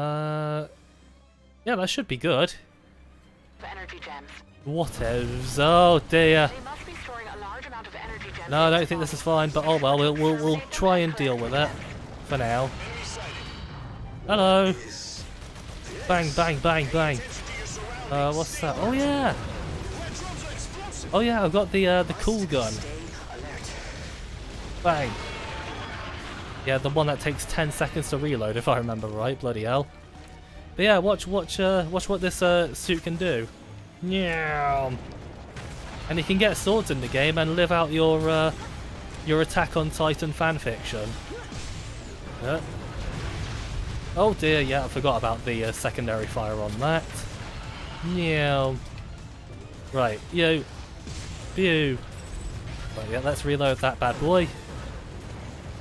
Yeah, that should be good. For energy gems. Whatevs. Oh dear. They must be storing a large amount of energy gems. No, I don't think this is fine, but oh well, we'll try and deal with it for now. Hello. Bang, bang, bang, bang. What's that? Oh yeah. Oh yeah, I've got the cool gun. Bang. Yeah, the one that takes 10 seconds to reload, if I remember right. Bloody hell. But yeah, watch what this suit can do. Yeah. And you can get swords in the game and live out your Attack on Titan fanfiction. Yeah. Oh dear, yeah, I forgot about the secondary fire on that. Yeah. Right, yo. Pew. Right, yeah, let's reload that bad boy.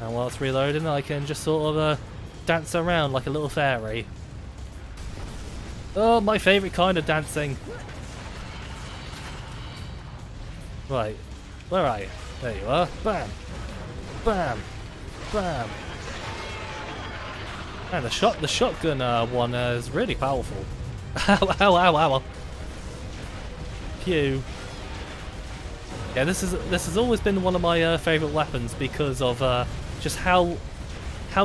And while it's reloading, I can just sort of dance around like a little fairy. Oh, my favourite kind of dancing. Right, where are you? There you are. Bam, bam, bam. And the shotgun one is really powerful. Ow, ow, ow, ow. Pew. Yeah, this has always been one of my favourite weapons because of just how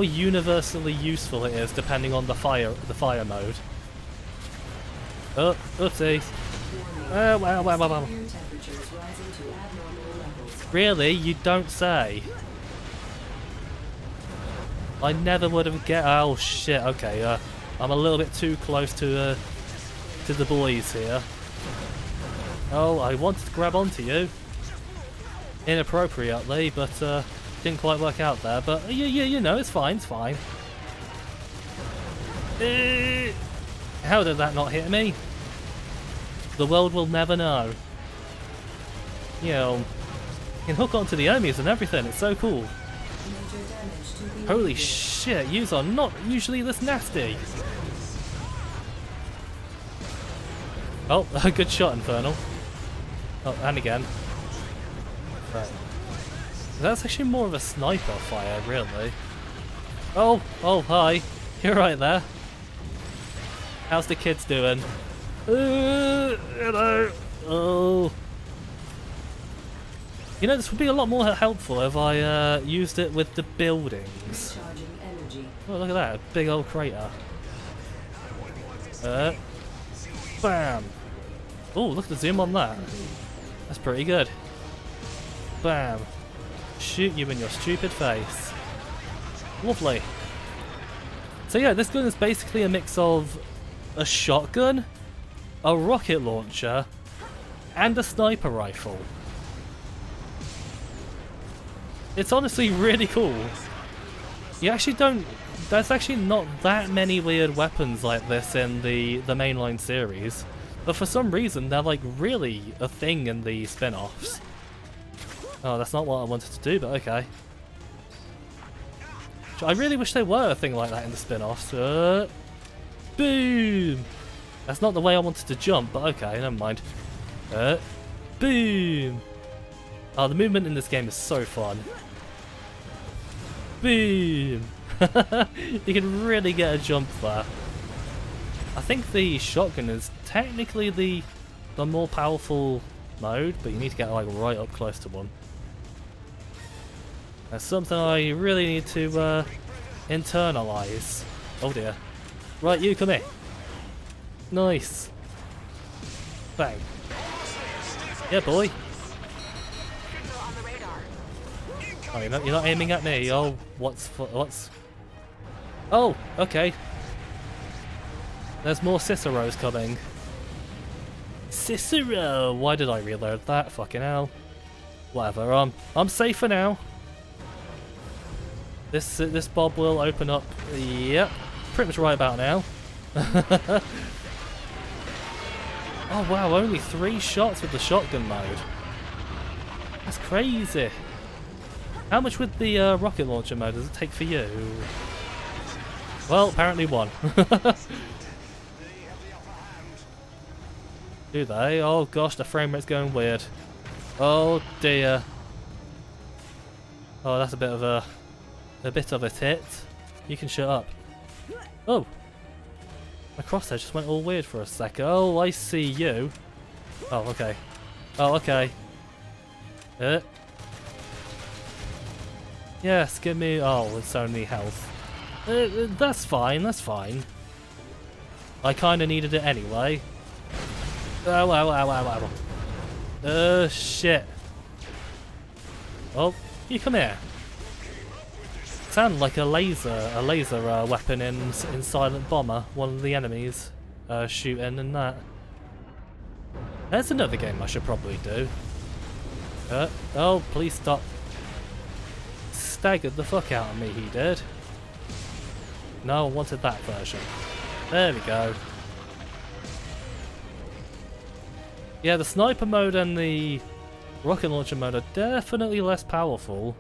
universally useful it is, depending on the fire mode. Oh, oopsie! Oh, wow, wow, wow, wow! Really, you don't say. I never would have guessed. Oh shit! Okay, I'm a little bit too close to the boys here. Oh, I wanted to grab onto you. Inappropriately, but didn't quite work out there. But you know, it's fine, it's fine. How did that not hit me? The world will never know. You know, you can hook onto the enemies and everything. It's so cool. Holy shit! Yous are not usually this nasty. Oh, a good shot, Infernal. Oh, and again. Right. That's actually more of a sniper fire, really. Oh, oh, hi. You're right there. How's the kids doing? Hello. Oh. You know, this would be a lot more helpful if I used it with the buildings. Oh, look at that. A big old crater. Bam. Oh, look at the zoom on that. That's pretty good. Bam. Shoot you in your stupid face. Lovely. So yeah, this gun is basically a mix of a shotgun, a rocket launcher, and a sniper rifle. It's honestly really cool. You actually don't... There's actually not that many weird weapons like this in the mainline series, but for some reason they're like really a thing in the spin-offs. Oh, that's not what I wanted to do, but okay. I really wish they were a thing like that in the spin-offs. Boom! That's not the way I wanted to jump, but okay, never mind. Boom! Oh, the movement in this game is so fun. Boom! You can really get a jump there. I think the shotgun is technically the more powerful mode, but you need to get like right up close to one. That's something I really need to internalize. Oh dear. Right, you come here. Nice. Bang. Yeah, boy. Oh, you're not aiming at me. Oh, what's? Oh, okay. There's more Cicero's coming. Cicero! Why did I reload that? Fucking hell. Whatever. I'm safe for now. This bob will open up. Yep. Pretty much right about now. Oh wow! Only 3 shots with the shotgun mode. That's crazy. How much would the rocket launcher mode does it take for you? Well, apparently 1. Do they? Oh gosh, the frame rate's going weird. Oh dear. Oh, that's a bit of a tit. You can shut up. Oh, My crosshair just went all weird for a second. Oh, I see you. Oh, okay. Oh, okay. Yes, give me... Oh, it's only health. That's fine, that's fine. I kind of needed it anyway. Ow, ow, ow, ow, ow. Shit. Oh, you come here. Sound like a laser weapon in Silent Bomber. One of the enemies shooting and that. There's another game I should probably do. Oh, please stop. Staggered the fuck out of me, he did. No, I wanted that version. There we go. Yeah, the sniper mode and the rocket launcher mode are definitely less powerful.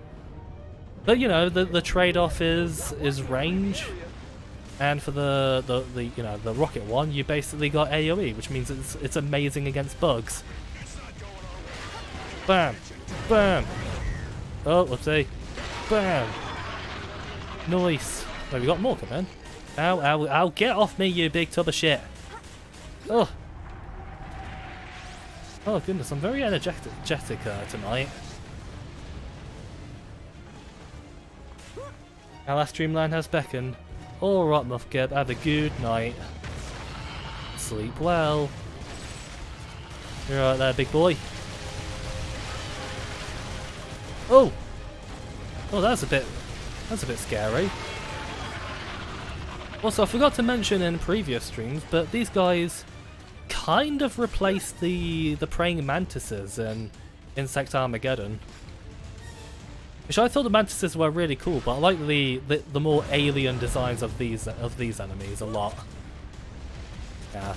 But you know, the trade-off is range. And for the you know, the rocket one, you basically got AoE, which means it's amazing against bugs. Bam! Bam! Oh, whoopsie. Bam! Nice. Wait, we got more coming. Ow, ow, ow, get off me, you big tub of shit. Oh. Oh goodness, I'm very energetic tonight. Our last dreamland has beckoned. Alright, Muffgeb, have a good night. Sleep well. You're right there, big boy. Oh! Oh, that's a bit scary. Also, I forgot to mention in previous streams, but these guys kind of replaced the praying mantises in Insect Armageddon. Which I thought the mantises were really cool, but I like the more alien designs of these enemies a lot. Yeah.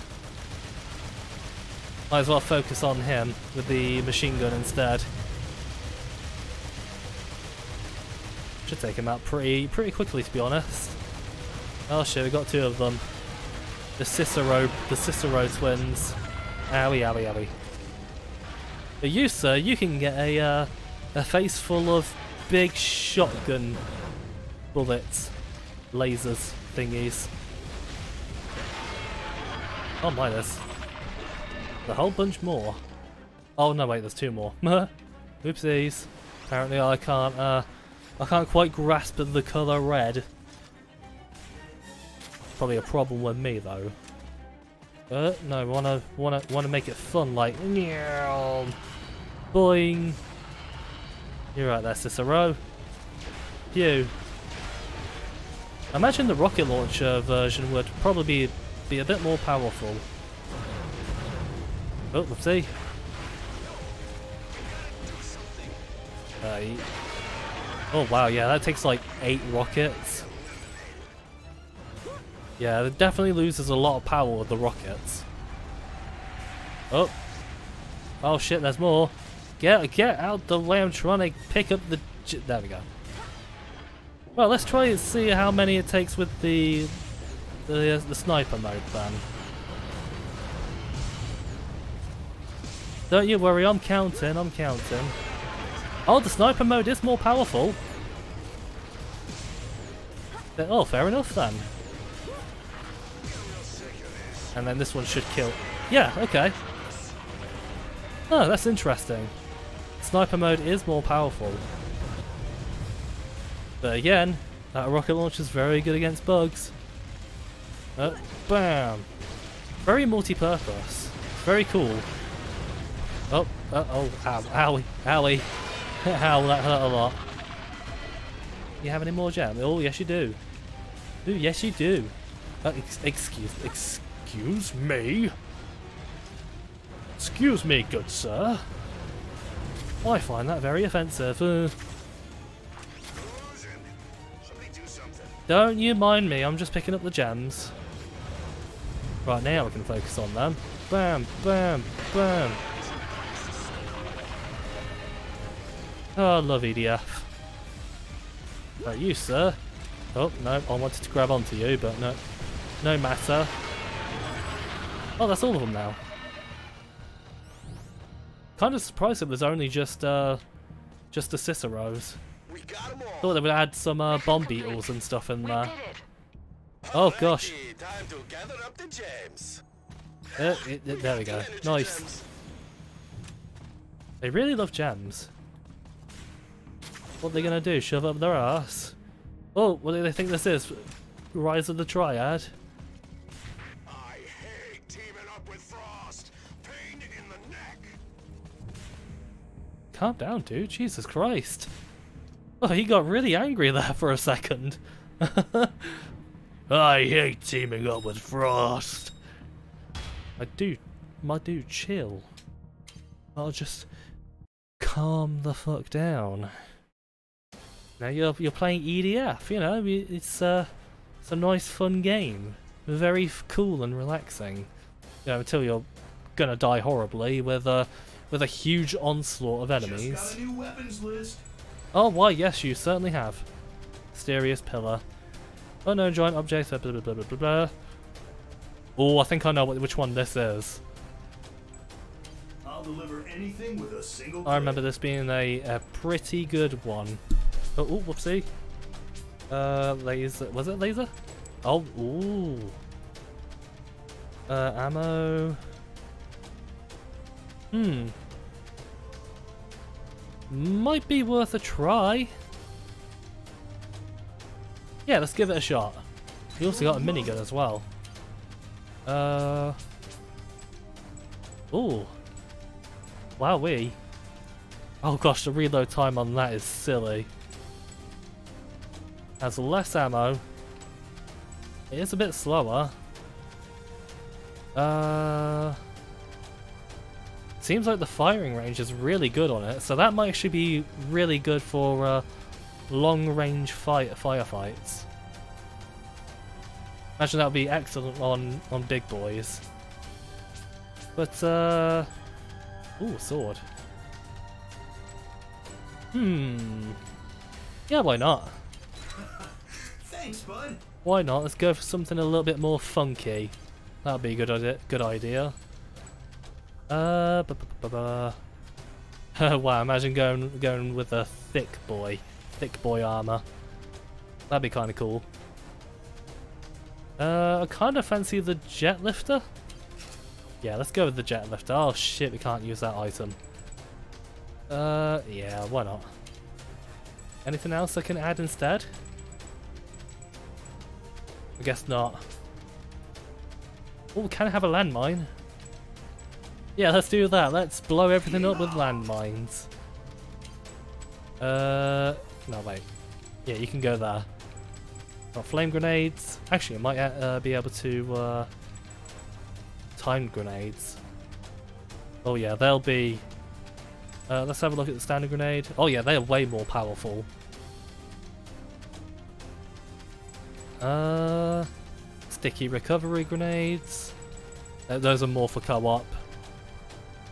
Might as well focus on him with the machine gun instead. Should take him out pretty quickly, to be honest. Oh shit, we got two of them. The Cicero twins. Owie, owie, owie. But you, sir, you can get a face full of big shotgun bullets, lasers, thingies. Oh my, there's a whole bunch more. Oh no, wait, there's two more. Oopsies. Apparently, I can't quite grasp the color red. Probably a problem with me though. No, wanna make it fun, like boing. You're right there, Cicero. Phew. I imagine the rocket launcher version would probably be a bit more powerful. Oh, let's see. Oh wow, yeah, that takes like 8 rockets. Yeah, it definitely loses a lot of power with the rockets. Oh. Oh shit, there's more. Get out the way, I'm trying to pick up the... There we go. Well, let's try and see how many it takes with the sniper mode then. Don't you worry, I'm counting, I'm counting. Oh, the sniper mode is more powerful. Oh, fair enough then. And then this one should kill. Yeah, okay. Oh, that's interesting. Sniper mode is more powerful. But again, that rocket launcher is very good against bugs. Bam! Very multi-purpose. Very cool. Oh, oh, ow, owie, owie. Ow, that hurt a lot. You have any more jam? Oh, yes you do. Ooh, yes you do. Excuse me? Excuse me, good sir. I find that very offensive. Don't you mind me, I'm just picking up the gems. Right, now we can focus on them. Bam, bam, bam. Oh, love EDF. Right, you, sir. Oh, no, I wanted to grab onto you, but no. No matter. Oh, that's all of them now. Kind of surprised it was only just the Ciceros. Thought they would add some bomb beetles and stuff in there. Oh gosh. Time to gather up the gems. There we go. Nice. Gems. They really love gems. What are they gonna do? Shove up their ass? Oh, what do they think this is? Rise of the Triad. I hate teaming up with Frost. Pain in the neck. Calm down, dude. Jesus Christ. Oh, he got really angry there for a second. I hate teaming up with Frost. My dude, chill. I'll just calm the fuck down. Now you're playing EDF, you know. It's a nice, fun game, very cool and relaxing. You know, until you're gonna die horribly with a huge onslaught of enemies. Just got a new weapons list. Oh, why? Yes, you certainly have. Mysterious pillar. Unknown giant objects. Blah blah blah blah blah blah. Oh, I think I know which one this is. I'll deliver anything with a single click. I remember this being a pretty good one. Oh, ooh, whoopsie. Laser. Was it laser? Oh, ooh. Ammo. Hmm. Might be worth a try. Yeah, let's give it a shot. We also got a minigun as well. Ooh. Wowee. Oh gosh, the reload time on that is silly. Has less ammo. It is a bit slower. Seems like the firing range is really good on it, so that might actually be really good for long-range firefights. Imagine that would be excellent on big boys. But ooh, sword. Hmm. Yeah, why not? Thanks, bud. Why not? Let's go for something a little bit more funky. That'd be a good idea. Wow, imagine going with a thick boy armor. That'd be kind of cool. I kind of fancy the jet lifter. Yeah, let's go with the jet lifter. Oh shit, we can't use that item. Yeah, why not? Anything else I can add instead? I guess not. Oh, we can have a landmine. Yeah, let's do that. Let's blow everything up with landmines. No, wait. Yeah, you can go there. Got flame grenades. Actually, I might be able to time grenades. Oh yeah, they'll be... let's have a look at the standard grenade. Oh yeah, they are way more powerful. Sticky recovery grenades. Those are more for co-op.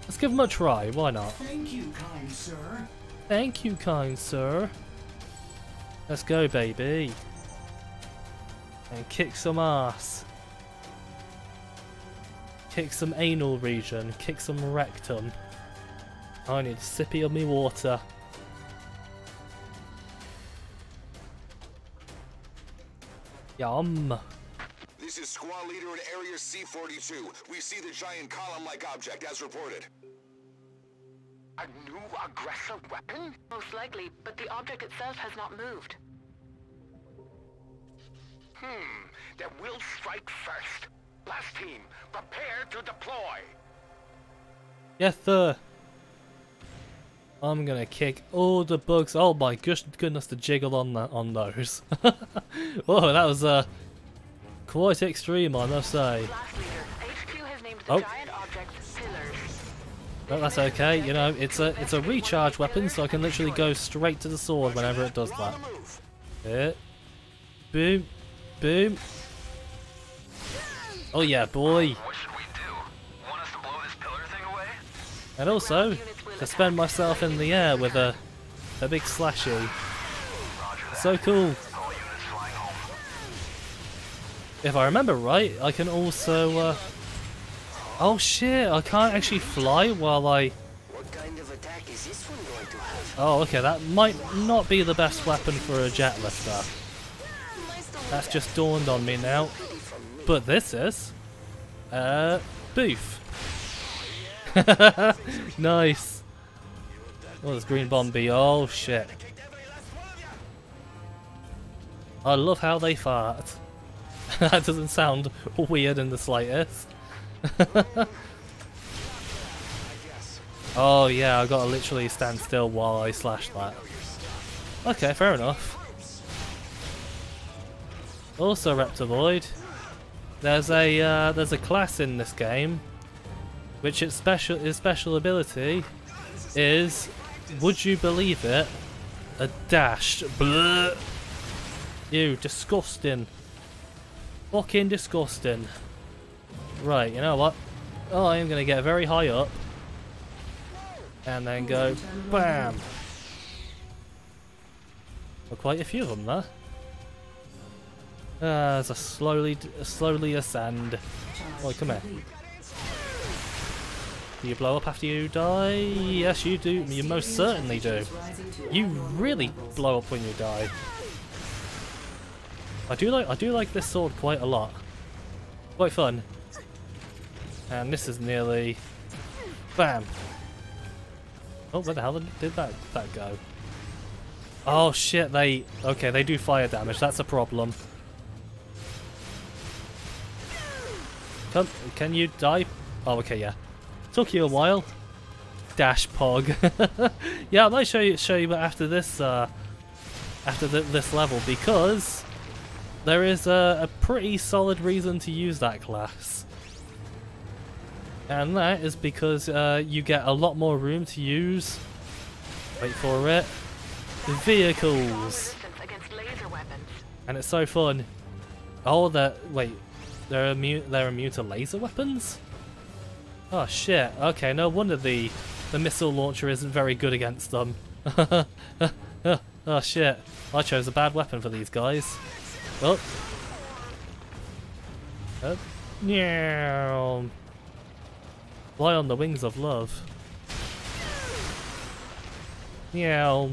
Let's give them a try, why not? Thank you, kind sir. Thank you, kind sir. Let's go, baby. And kick some ass. Kick some anal region. Kick some rectum. I need a sippy of me water. Yum. This is Squad Leader in Area C-42. We see the giant column-like object, as reported. A new aggressive weapon? Most likely, but the object itself has not moved. Then we'll strike first. Last team, prepare to deploy. Yes, sir. I'm gonna kick all the bugs. Oh my goodness, the jiggle on those. Whoa, that was a... quite extreme, I must say. Oh, but that's okay. You know, it's a recharge weapon, so I can literally go straight to the sword whenever it does that. Yeah. Boom, boom. Oh yeah, boy. What should we do? Want us to blow this pillar thing away? And also, suspend myself in the air with a big slashy. So cool. If I remember right, I can also... oh shit, I can't actually fly while I... What kind of attack is this one going to have? Oh, okay, that might not be the best weapon for a jet lifter. That's just dawned on me now. But this is... Booth. Nice. What does Green Bomb be? Oh, shit. I love how they fart. That doesn't sound weird in the slightest. Oh, yeah, I gotta literally stand still while I slash that. Okay, fair enough. Also Reptiloid. There's a class in this game, which its special ability is, would you believe it, a dash. Bleh. Ew, disgusting. Fucking disgusting. Right, you know what? Oh, I am gonna get very high up, and then go BAM. Well, quite a few of them there. As I slowly ascend. Oh, come here. Do you blow up after you die? Yes, you do. You most certainly do. You really blow up when you die. I do like this sword quite a lot. Quite fun. And this is nearly BAM. Oh, where the hell did that go? Oh shit, they do fire damage. That's a problem. Can you die? Oh, okay, yeah. Took you a while. Dash pog. Yeah, I might show you after this this level, because there is a pretty solid reason to use that class. And that is because you get a lot more room to use, wait for it, vehicles. And it's so fun. Oh, they're immune to laser weapons? Oh shit, okay, no wonder the missile launcher isn't very good against them. Oh shit, I chose a bad weapon for these guys. Oh. Yeah. Fly on the wings of love. Yeah.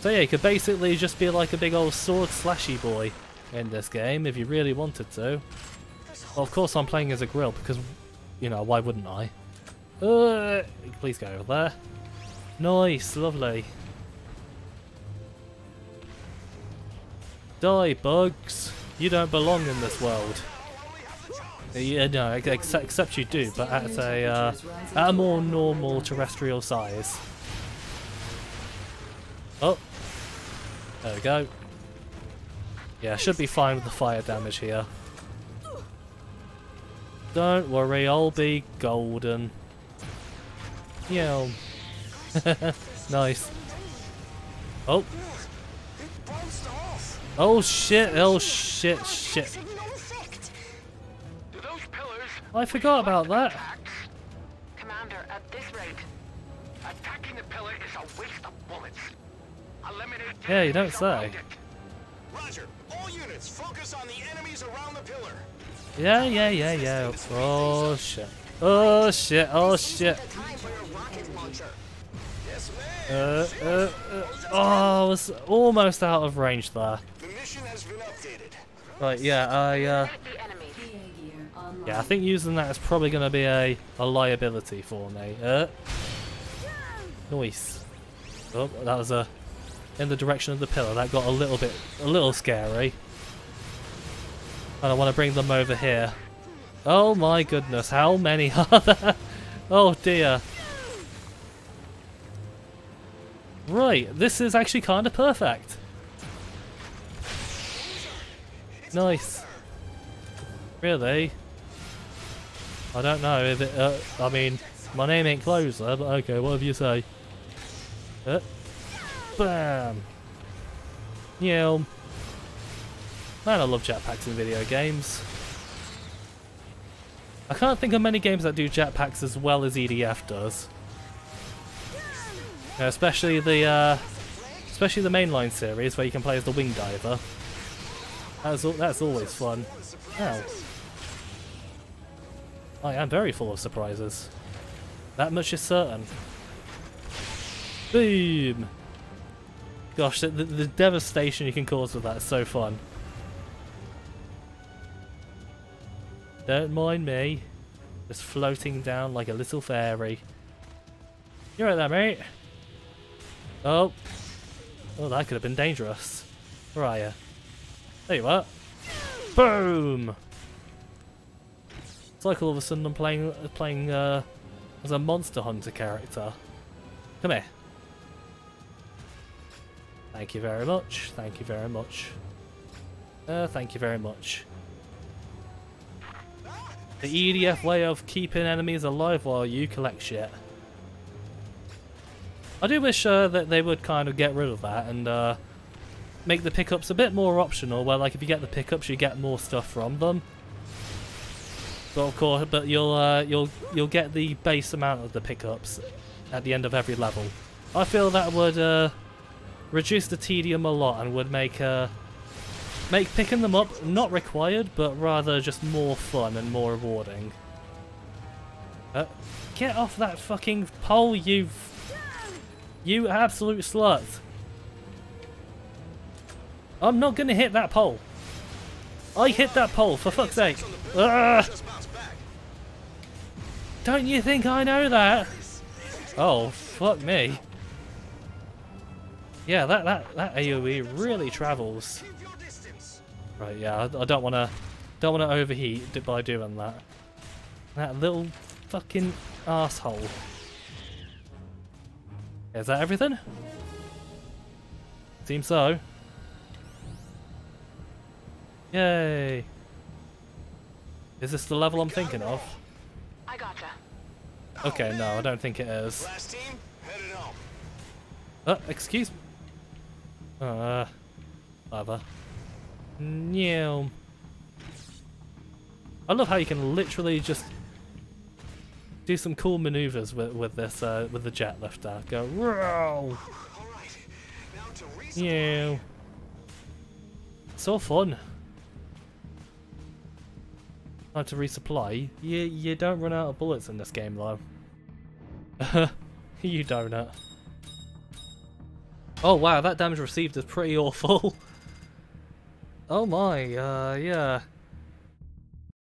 So yeah, you could basically just be like a big old sword slashy boy in this game if you really wanted to. Well, of course I'm playing as a grill because, you know, why wouldn't I? Please go over there. Nice, lovely. Die, bugs. You don't belong in this world. Yeah, no, except you do, but at a more normal terrestrial size. Oh, there we go. Yeah, should be fine with the fire damage here. Don't worry, I'll be golden. Yeah. Nice. Oh. Oh shit! Oh shit! Shit! I forgot about that. Commander, at this rate, attacking the pillar is a waste of bullets. Eliminate. Yeah, you don't say. Roger. All units, focus on the enemies around the pillar. Yeah. Oh shit! Oh shit! Oh shit! Oh, I was almost out of range there. Right, yeah, I think using that is probably going to be a liability for me. Nice. Oh, that was in the direction of the pillar. That got a little scary. And I want to bring them over here. Oh my goodness, how many are there? Oh dear. Right, this is actually kind of perfect. Nice. Really? I don't know if it, I mean, my name ain't Closer, but okay, whatever you say. Bam. Yeah. Man, I love jetpacks in video games. I can't think of many games that do jetpacks as well as EDF does. Yeah, especially the mainline series where you can play as the wing diver. That's always fun. Ow. I am very full of surprises. That much is certain. Boom! Gosh, the devastation you can cause with that is so fun. Don't mind me. Just floating down like a little fairy. You're right there, mate. Oh. Oh, that could have been dangerous. Where are you? There you are. Boom! It's like all of a sudden I'm playing as a Monster Hunter character. Come here. Thank you very much. Thank you very much. Thank you very much. The EDF way of keeping enemies alive while you collect shit. I do wish that they would kind of get rid of that and make the pickups a bit more optional, where like if you get the pickups you get more stuff from them. But of course, but you'll get the base amount of the pickups at the end of every level. I feel that would reduce the tedium a lot and would make make picking them up not required, but rather just more fun and more rewarding. Get off that fucking pole, you absolute slut! I'm not gonna hit that pole. I hit that pole, for fuck's sake. Don't you think I know that? Oh, fuck me. Yeah, that AoE really travels. Right, yeah, I don't wanna overheat by doing that. That little fucking asshole. Is that everything? Seems so. Yay! Is this the level I'm thinking of? I gotcha. Okay, no, I don't think it is. Excuse me. Whatever. No. I love how you can literally just do some cool maneuvers with this with the jet lifter. Go. Row. No. So fun. Time to resupply. You don't run out of bullets in this game though. You donut. Oh wow, that damage received is pretty awful. Oh my, yeah.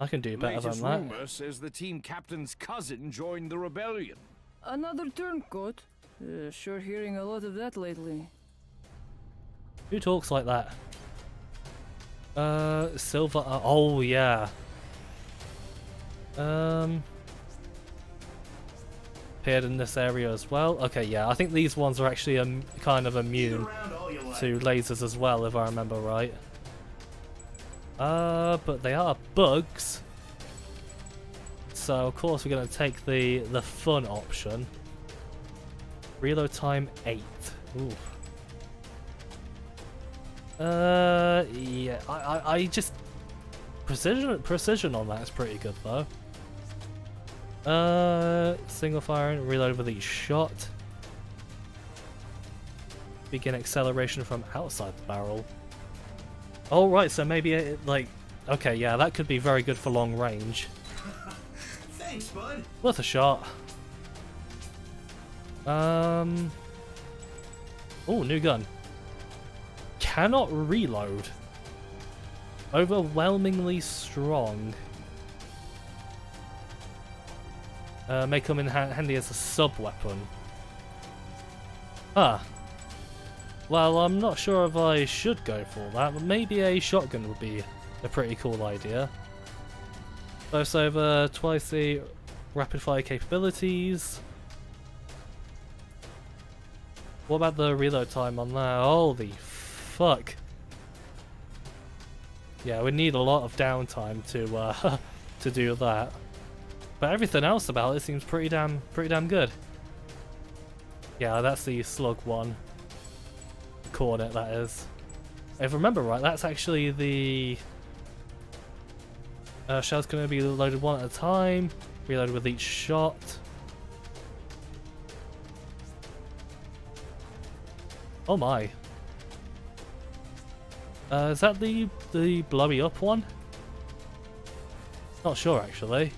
I can do better than that. Rumor says the team captain's cousin joined the rebellion. Another turncoat. Sure hearing a lot of that lately. Who talks like that? Silver, oh yeah. Appeared in this area as well. Okay, yeah, I think these ones are actually kind of immune to lasers as well, if I remember right. But they are bugs. So, of course, we're going to take the fun option. Reload time 8. Ooh. Yeah, I just... Precision on that is pretty good though. Single firing, reload with each shot. Begin acceleration from outside the barrel. Oh right, so maybe it, like, okay, yeah, that could be very good for long range. Thanks, bud. Worth a shot. Oh, new gun. Cannot reload. Overwhelmingly strong. May come in handy as a sub-weapon. Ah. Well, I'm not sure if I should go for that, but maybe a shotgun would be a pretty cool idea. Both over twice the rapid-fire capabilities. What about the reload time on that? Holy fuck. Yeah, we need a lot of downtime to to do that, but everything else about it seems pretty damn good. Yeah, that's the slug one, the cornet that is. If I remember right, that's actually the shells can only be loaded one at a time, reloaded with each shot. Oh my. Is that the blowy up one? Not sure actually.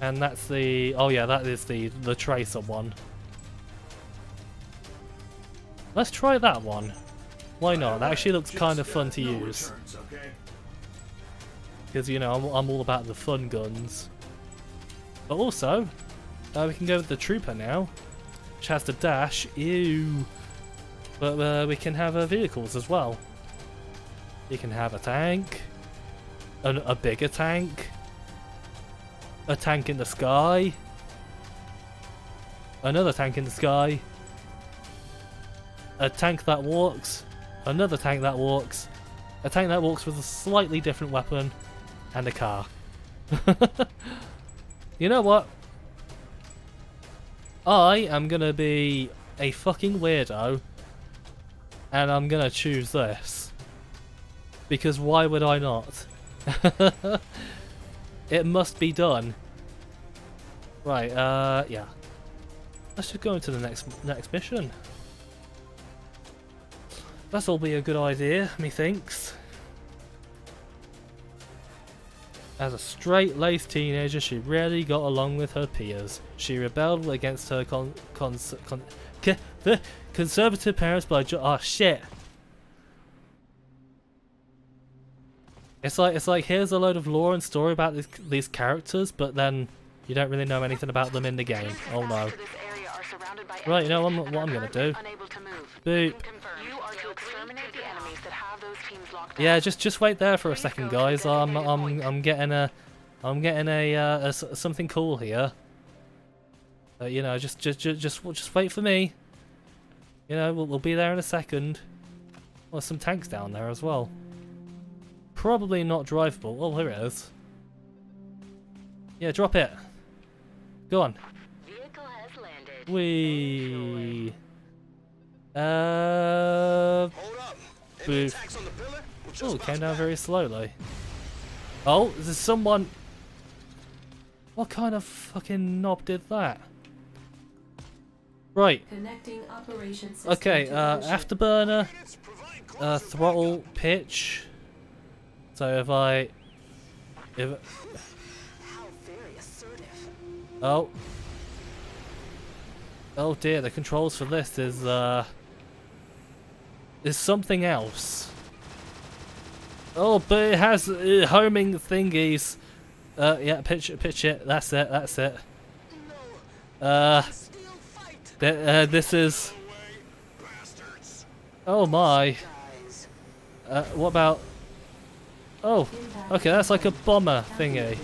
And that's the, oh yeah, that is the tracer one. Let's try that one. Why not? That actually looks kind of fun to use. because, you know, I'm all about the fun guns. But also, we can go with the Trooper now, which has the dash. Ew. But we can have vehicles as well. You can have a tank, a bigger tank, a tank in the sky, another tank in the sky, a tank that walks, another tank that walks, a tank that walks with a slightly different weapon, and a car. You know what? I am gonna be a fucking weirdo and I'm gonna choose this. Because why would I not? It must be done. Right, yeah. Let's just go into the next mission. That'll be a good idea, methinks. As a straight-laced teenager, she rarely got along with her peers. She rebelled against her conservative parents by It's like here's a load of lore and story about these characters, but then you don't really know anything about them in the game. Oh no! Right, you know what I'm gonna do? Boop. Yeah, just wait there for a second, guys. I'm getting something cool here. You know, just wait for me. You know, we'll be there in a second. Well, there's some tanks down there as well. Probably not drivable. Oh, here it is. Yeah, drop it. Go on. Wee. Boof. Oh, it came down very slowly. Oh, there's someone. What kind of fucking knob did that? Right. Okay, afterburner, throttle, pitch. So if I. Oh. Oh dear, the controls for this is something else. Oh, but it has homing thingies. Yeah, pitch it. That's it. This is. Oh my. What about? Oh, okay. That's like a bomber thingy.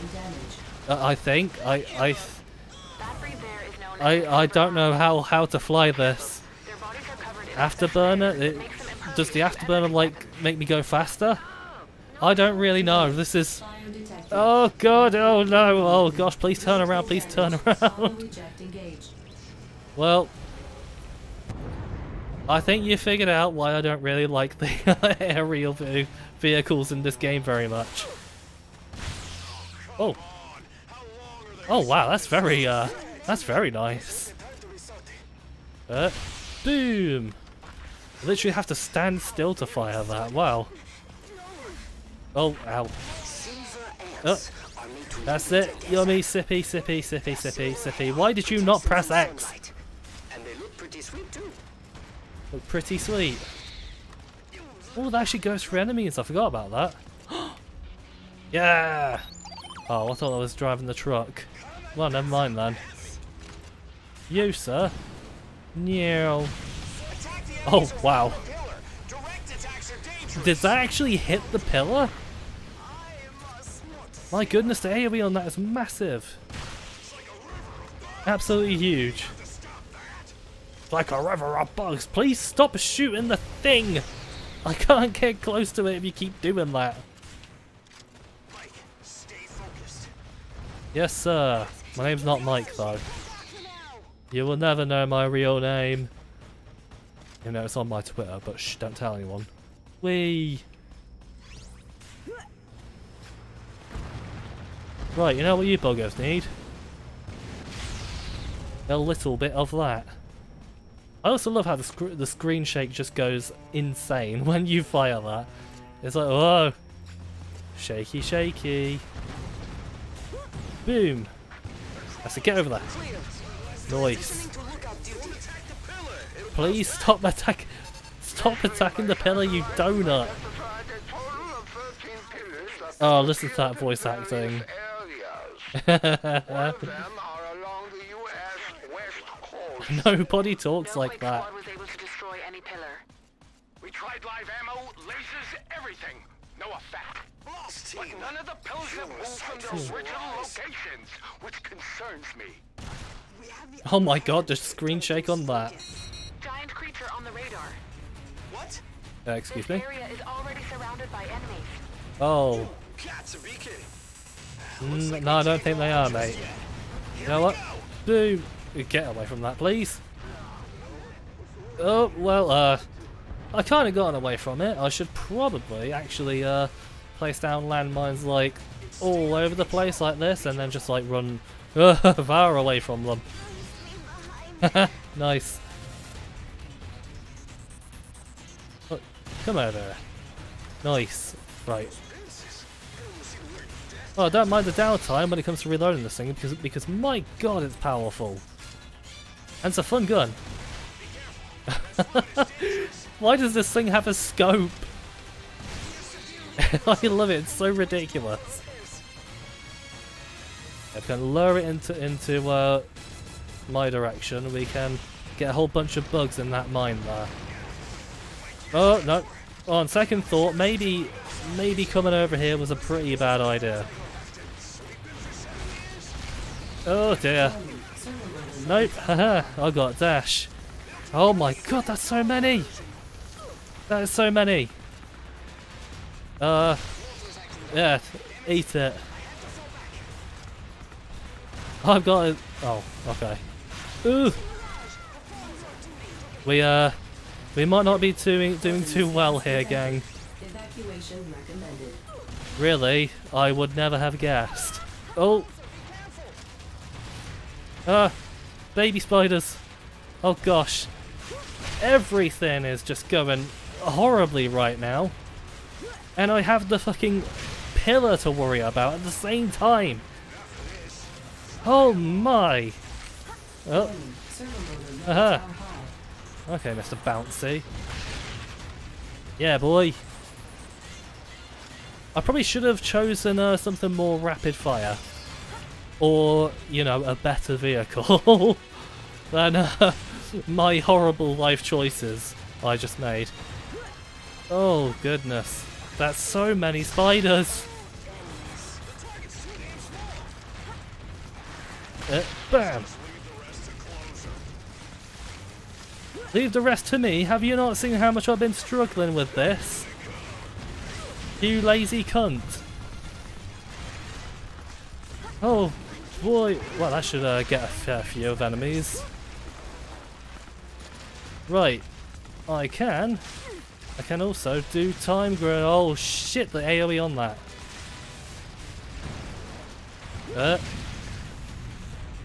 I think. I don't know how to fly this. Afterburner. Does the afterburner like make me go faster? I don't really know. This is. Oh god! Oh no! Oh gosh! Please turn around! Please turn around! Well, I think you figured out why I don't really like the aerial vehicles in this game very much. Oh! Oh wow! That's very nice. Boom! I literally have to stand still to fire that. Wow. Oh, ow. Oh, that's it. Yummy, sippy. Why did you not press X? Look pretty sweet. Oh, that actually goes for enemies. I forgot about that. Yeah! Oh, I thought I was driving the truck. Well, never mind then. You, sir. No. Oh, wow. Did that actually hit the pillar? My goodness, the AoE on that is massive. Absolutely huge. Like a river of bugs. Please stop shooting the thing. I can't get close to it if you keep doing that. Yes, sir. My name's not Mike, though. You will never know my real name. You know, it's on my Twitter, but shh, don't tell anyone. Wee! Right, you know what you buggers need? A little bit of that. I also love how the screen shake just goes insane when you fire that. It's like, whoa! Shaky, shaky. Boom! That's it, get over there. Nice. Please stop attacking. Stop attacking the pillar, you donut! Oh, listen to that voice acting. Nobody talks like that. Was able to destroy any pillar. We tried live ammo, lasers, everything. No effect. But none of the pillars have moved from their original locations, which concerns me. Oh my god, the screen shake on that. Giant creature on the radar. What? Excuse me? This area is already surrounded by enemies. Oh. No, I don't think they are, mate. You know what? Do get away from that, please. Oh, well, I kind of got away from it. I should probably actually place down landmines like all over the place like this and then just like run far away from them. Nice. Look, come over. Nice. Right. Oh, I don't mind the downtime when it comes to reloading this thing because my god, it's powerful. And it's a fun gun. Why does this thing have a scope? I love it, it's so ridiculous. I can lure it into my direction. We can get a whole bunch of bugs in that mine there. Oh no. On second thought, maybe coming over here was a pretty bad idea. Oh dear. Nope, haha, I got dash. Oh my god, that's so many! That is so many. Yeah, eat it. I've got it. Oh, okay. Ooh. We might not be doing too well here, gang. Evacuation recommended. Really? I would never have guessed. Oh. Baby spiders. Oh gosh. Everything is just going horribly right now. And I have the fucking pillar to worry about at the same time. Oh my. Oh. Uh-huh. Okay, Mr. Bouncy. Yeah, boy. I probably should have chosen something more rapid fire. Or, you know, a better vehicle than my horrible life choices I just made. Oh, goodness. That's so many spiders. Bam. Leave the rest to me. Have you not seen how much I've been struggling with this? You lazy cunt. Oh boy. Well, that should get a fair few of enemies. Right. I can also do time grenade. Oh shit, the AoE on that.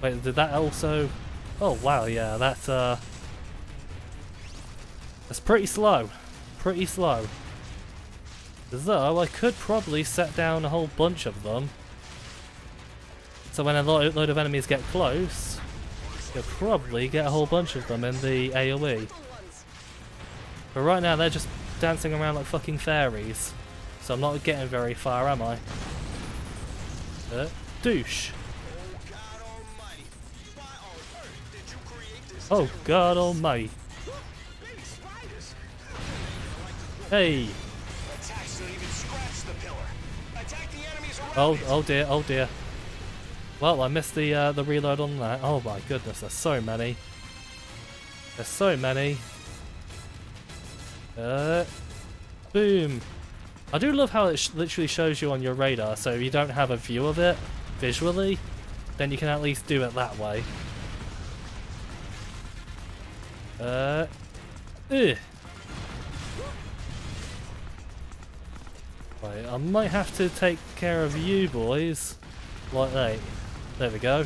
Wait, did that also... Oh wow, yeah, that... That's pretty slow. Pretty slow. Though I could probably set down a whole bunch of them. So when a load of enemies get close, you'll probably get a whole bunch of them in the AoE. But right now they're just dancing around like fucking fairies. So I'm not getting very far, am I? Douche. Oh god almighty. Hey! Oh, oh dear, oh dear. Well, I missed the reload on that. Oh my goodness, there's so many. There's so many. Boom. I do love how it literally shows you on your radar, so if you don't have a view of it visually, then you can at least do it that way. Ugh. Right, I might have to take care of you boys. Like that. There we go.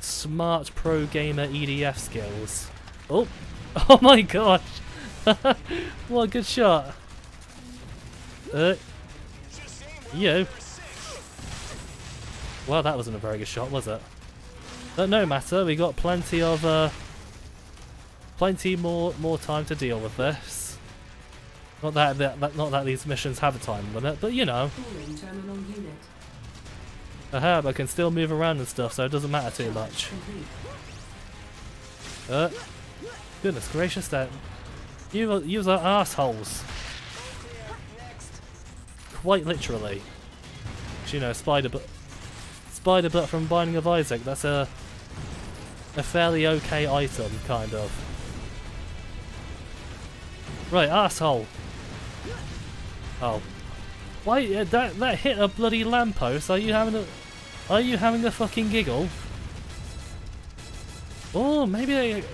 Smart pro gamer EDF skills. Oh! Oh my gosh! What a good shot! You! Well, that wasn't a very good shot, was it? But no matter, we got plenty of plenty more time to deal with this. Not that these missions have a time limit, but you know. A herb, I can still move around and stuff, so it doesn't matter too much. Goodness gracious, that you are assholes. Quite literally. You know, spider butt from Binding of Isaac. That's a fairly okay item, kind of. Right, asshole. Oh, why that hit a bloody lamppost? Are you having a fucking giggle? Oh, maybe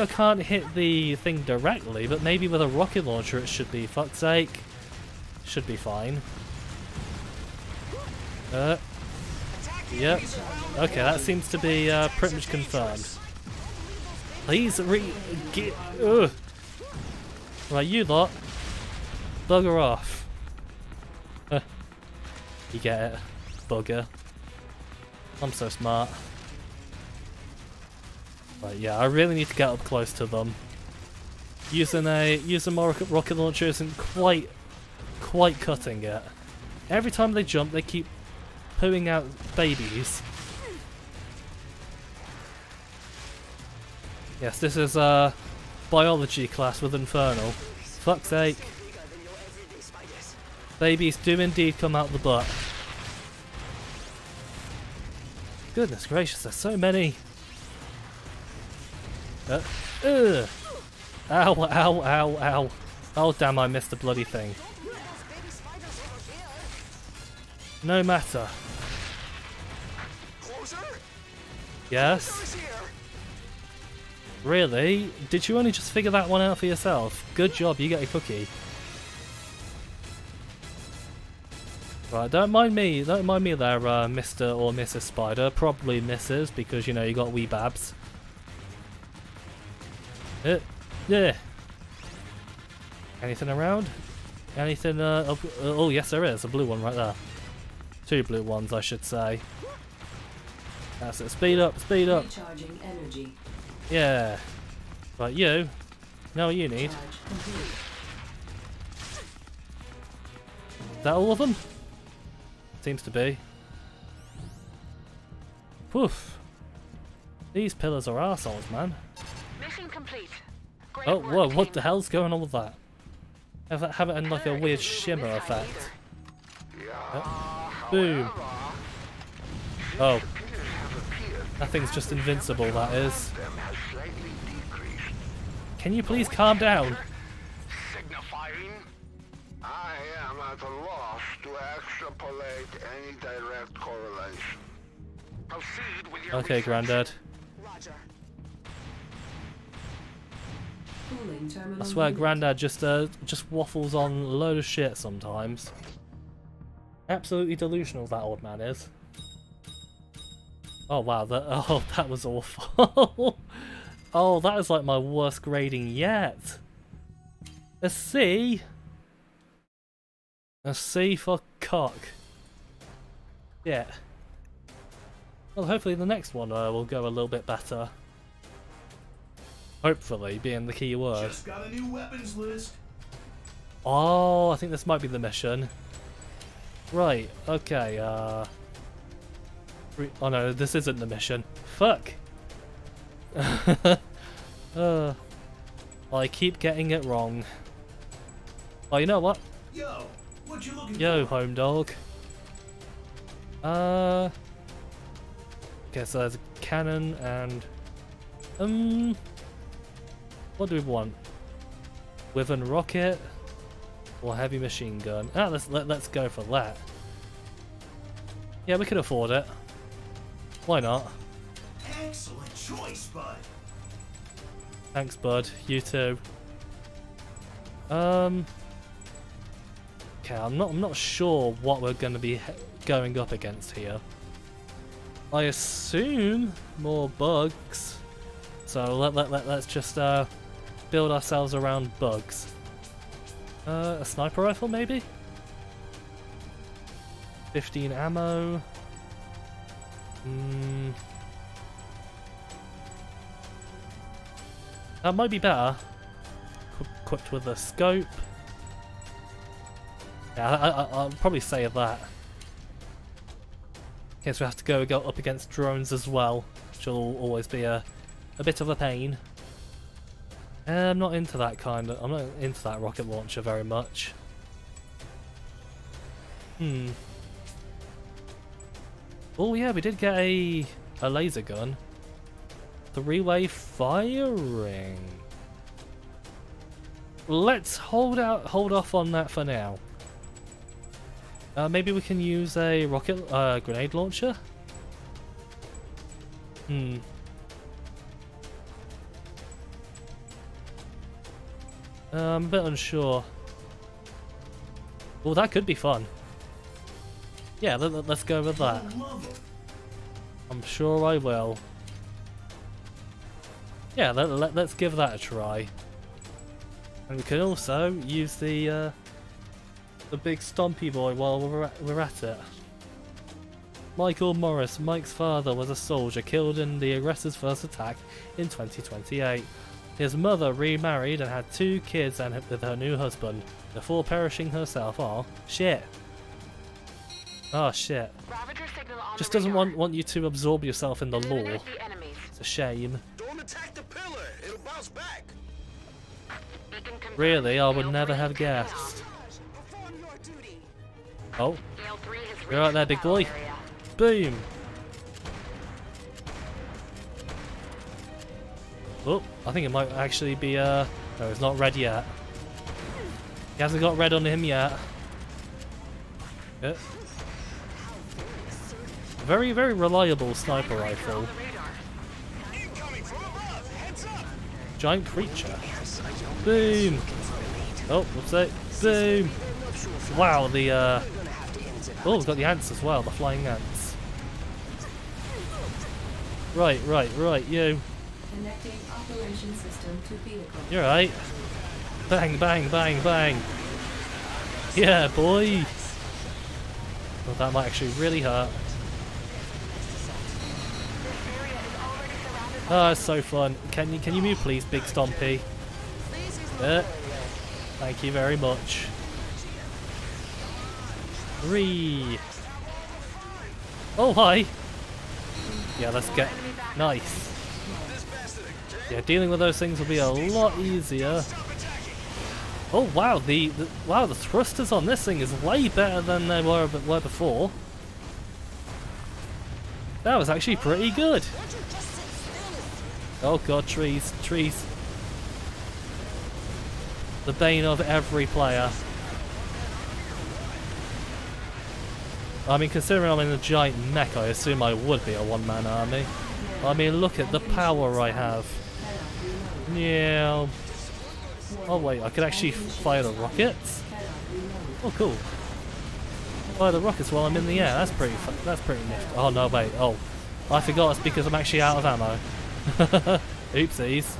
I can't hit the thing directly, but maybe with a rocket launcher it should be. Fuck's sake, should be fine. Yep. Okay, that seems to be pretty much confirmed. Please get. Ugh. Right, you lot, bugger off. You get it, bugger. I'm so smart. Right, yeah, I really need to get up close to them. Using my rocket launcher isn't quite cutting it. Every time they jump, they keep pooing out babies. Yes, this is a biology class with Infernal. Fuck's sake. Babies do indeed come out the butt. Goodness gracious, there's so many. Ugh. Ow, ow, ow, ow. Oh damn, I missed the bloody thing. No matter. Yes. Really? Did you only just figure that one out for yourself? Good job, you get a cookie. Right, don't mind me there, Mr. or Mrs. Spider. Probably Mrs. because, you know, you got wee babs. Yeah. Anything around? Anything, oh yes there is, a blue one right there. Two blue ones, I should say. That's it, speed up, speed up. Yeah. Right, you know what you need. Is that all of them? Seems to be. Poof. These pillars are arseholes, man. Mission complete. Great oh, whoa, team. What the hell's going on with that? Have it in like a weird shimmer effect. Yeah. Boom. Oh. That thing's just invincible, that is. Can you please calm down? Signifying I am at a loss to extrapolate any direct correlation. Proceed with your okay, Grandad. I swear Grandad just waffles on a load of shit sometimes. Absolutely delusional that old man is. Oh wow, that was awful. Oh, that is like my worst grading yet. A C? A C for cock. Yeah. Well, hopefully the next one will go a little bit better. Hopefully, being the key word. Just got a new weapons list. Oh, I think this might be the mission. Right, okay, oh no, this isn't the mission. Fuck! I keep getting it wrong. Oh, you know what? Yo, what you looking for? Home dog. Okay, so there's a cannon and... What do we want? Wyvern rocket? Or heavy machine gun? Ah, let's go for that. Yeah, we could afford it. Why not? Excellent choice, bud. Thanks, bud. You too. Okay, I'm not sure what we're going to be going up against here. I assume more bugs. So let's just build ourselves around bugs. A sniper rifle maybe? 15 ammo. That might be better. equipped with a scope. Yeah, I'll probably say that. In case we have to go up against drones as well, which will always be a bit of a pain. I'm not into that kind of... I'm not into that rocket launcher very much. Oh yeah, we did get a laser gun. Three-way firing. Let's hold off on that for now. Maybe we can use a rocket grenade launcher. I'm a bit unsure. Well, that could be fun. Yeah, let's go with that. I'm sure I will. Yeah, let's give that a try. And we can also use the big stompy boy while we're at it. Michael Morris, Mike's father, was a soldier killed in the aggressors' first attack in 2028. His mother remarried and had 2 kids and with her new husband, before perishing herself. Oh, shit. Oh, shit. Just doesn't want you to absorb yourself in the lore. It's a shame. Don't attack the pillar. It'll bounce back. Really, I would never have guessed. Oh. You're out there, big boy. Boom. Oh, I think it might actually be, no, it's not red yet. He hasn't got red on him yet. Yeah. Very, very reliable sniper rifle. Giant creature. Boom! Oh, whoopsie. Boom! Wow, the, oh, we've got the ants as well, the flying ants. Right, right, right, you. Connecting operation system to vehicle. You're right. Bang, bang, bang, bang. Yeah, boy. Well, that might actually really hurt. Oh, it's so fun. Can you move, please, Big Stompy? Yeah. Thank you very much. 3. Oh, hi. Yeah, let's get nice. Yeah, dealing with those things will be a lot easier. Oh wow, the thrusters on this thing is way better than they were before. That was actually pretty good. Oh god, trees, trees. The bane of every player. I mean, considering I'm in a giant mech, I assume I would be a one-man army. I mean, look at the power I have. Yeah. Oh wait, I could actually fire the rockets. Oh cool. Fire the rockets while I'm in the air. That's pretty neat. Oh no, wait. Oh, I forgot. It's because I'm actually out of ammo. Oopsies.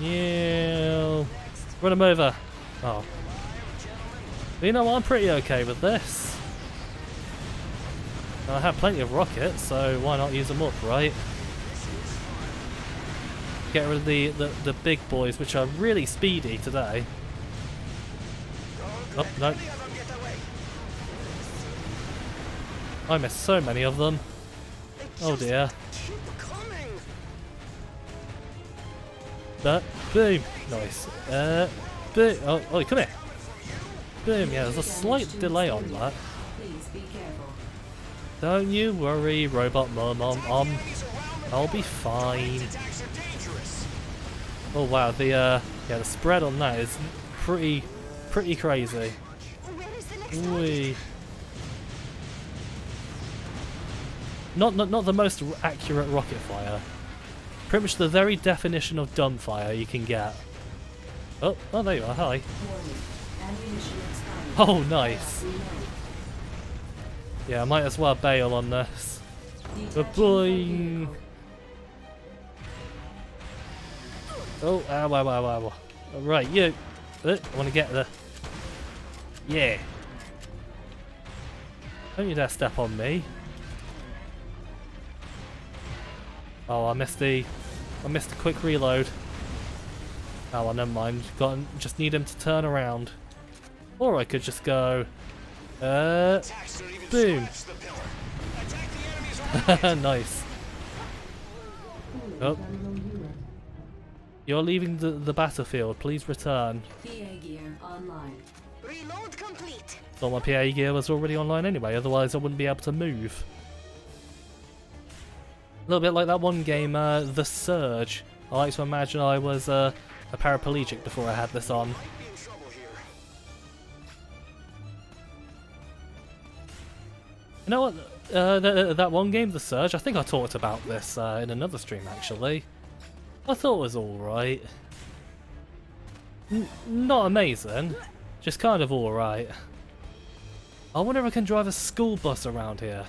Yeah. Run him over. Oh. But you know what? I'm pretty okay with this. I have plenty of rockets, so why not use them up, right? Get rid of the big boys, which are really speedy today. Oh, no. I missed so many of them. Oh dear. But, boom! Nice. Boom! Oh, come here! Boom, yeah, there's a slight delay on that. Don't you worry, Robot Mum, I'll be fine. Oh wow, the yeah, the spread on that is pretty crazy. Wee. Not the most accurate rocket fire. Pretty much the very definition of dumbfire you can get. Oh, there you are. Hi. Oh, nice. Yeah, I might as well bail on this. Boing. Oh, ow, ow, ow, ow. Alright, you. I want to get the... Yeah. Don't you dare step on me. Oh, I missed the quick reload. Oh, well, never mind. Just need him to turn around. Or I could just go... boom. Nice. Oh. You're leaving the battlefield. Please return. PA gear online. Reload complete. Thought my PA gear was already online anyway, otherwise I wouldn't be able to move. A little bit like that one game, The Surge. I like to imagine I was a paraplegic before I had this on. You know what? That one game, The Surge, I think I talked about this in another stream actually. I thought it was alright. Not amazing, just kind of alright. I wonder if I can drive a school bus around here.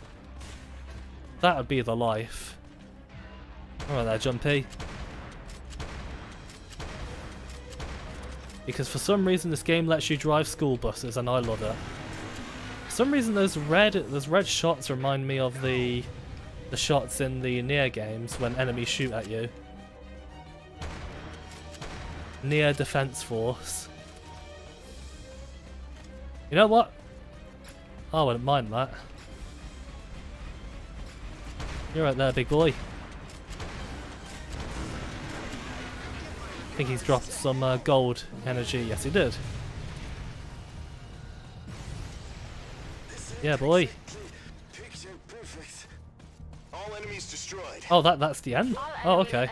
That would be the life. Alright there, Jumpy. Because for some reason this game lets you drive school buses and I love it. For some reason those red shots remind me of the shots in the Nier games when enemies shoot at you. Nier Defense Force. You know what? I wouldn't mind that. You're right there, big boy. I think he's dropped some gold energy. Yes, he did. Yeah, boy. Oh, that's the end? Oh, okay.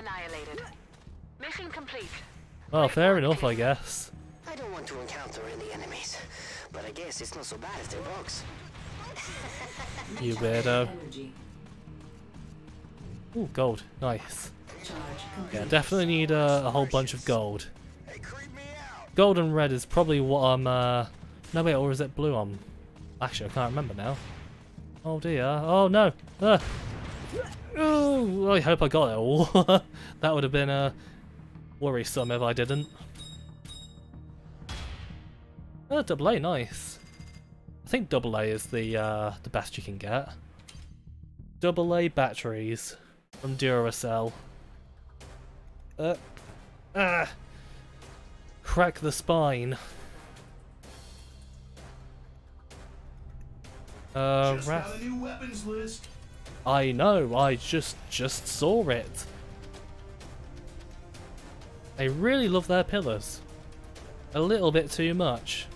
Well, fair enough, I guess. I don't want to encounter any enemies, but I guess it's not so bad as their box. You weirdo. Ooh, gold. Nice. Yeah, definitely need a whole bunch of gold. Gold and red is probably what I'm... No, wait, or is it blue on? Actually, I can't remember now. Oh, dear. Oh, no. Ooh, I hope I got it all. That would have been... worrisome if I didn't. Oh, double A, nice. I think double A is the best you can get. Double A batteries from Duracell. Crack the spine. Got a new weapons list. I know. I just saw it. They really love their pillars. A little bit too much.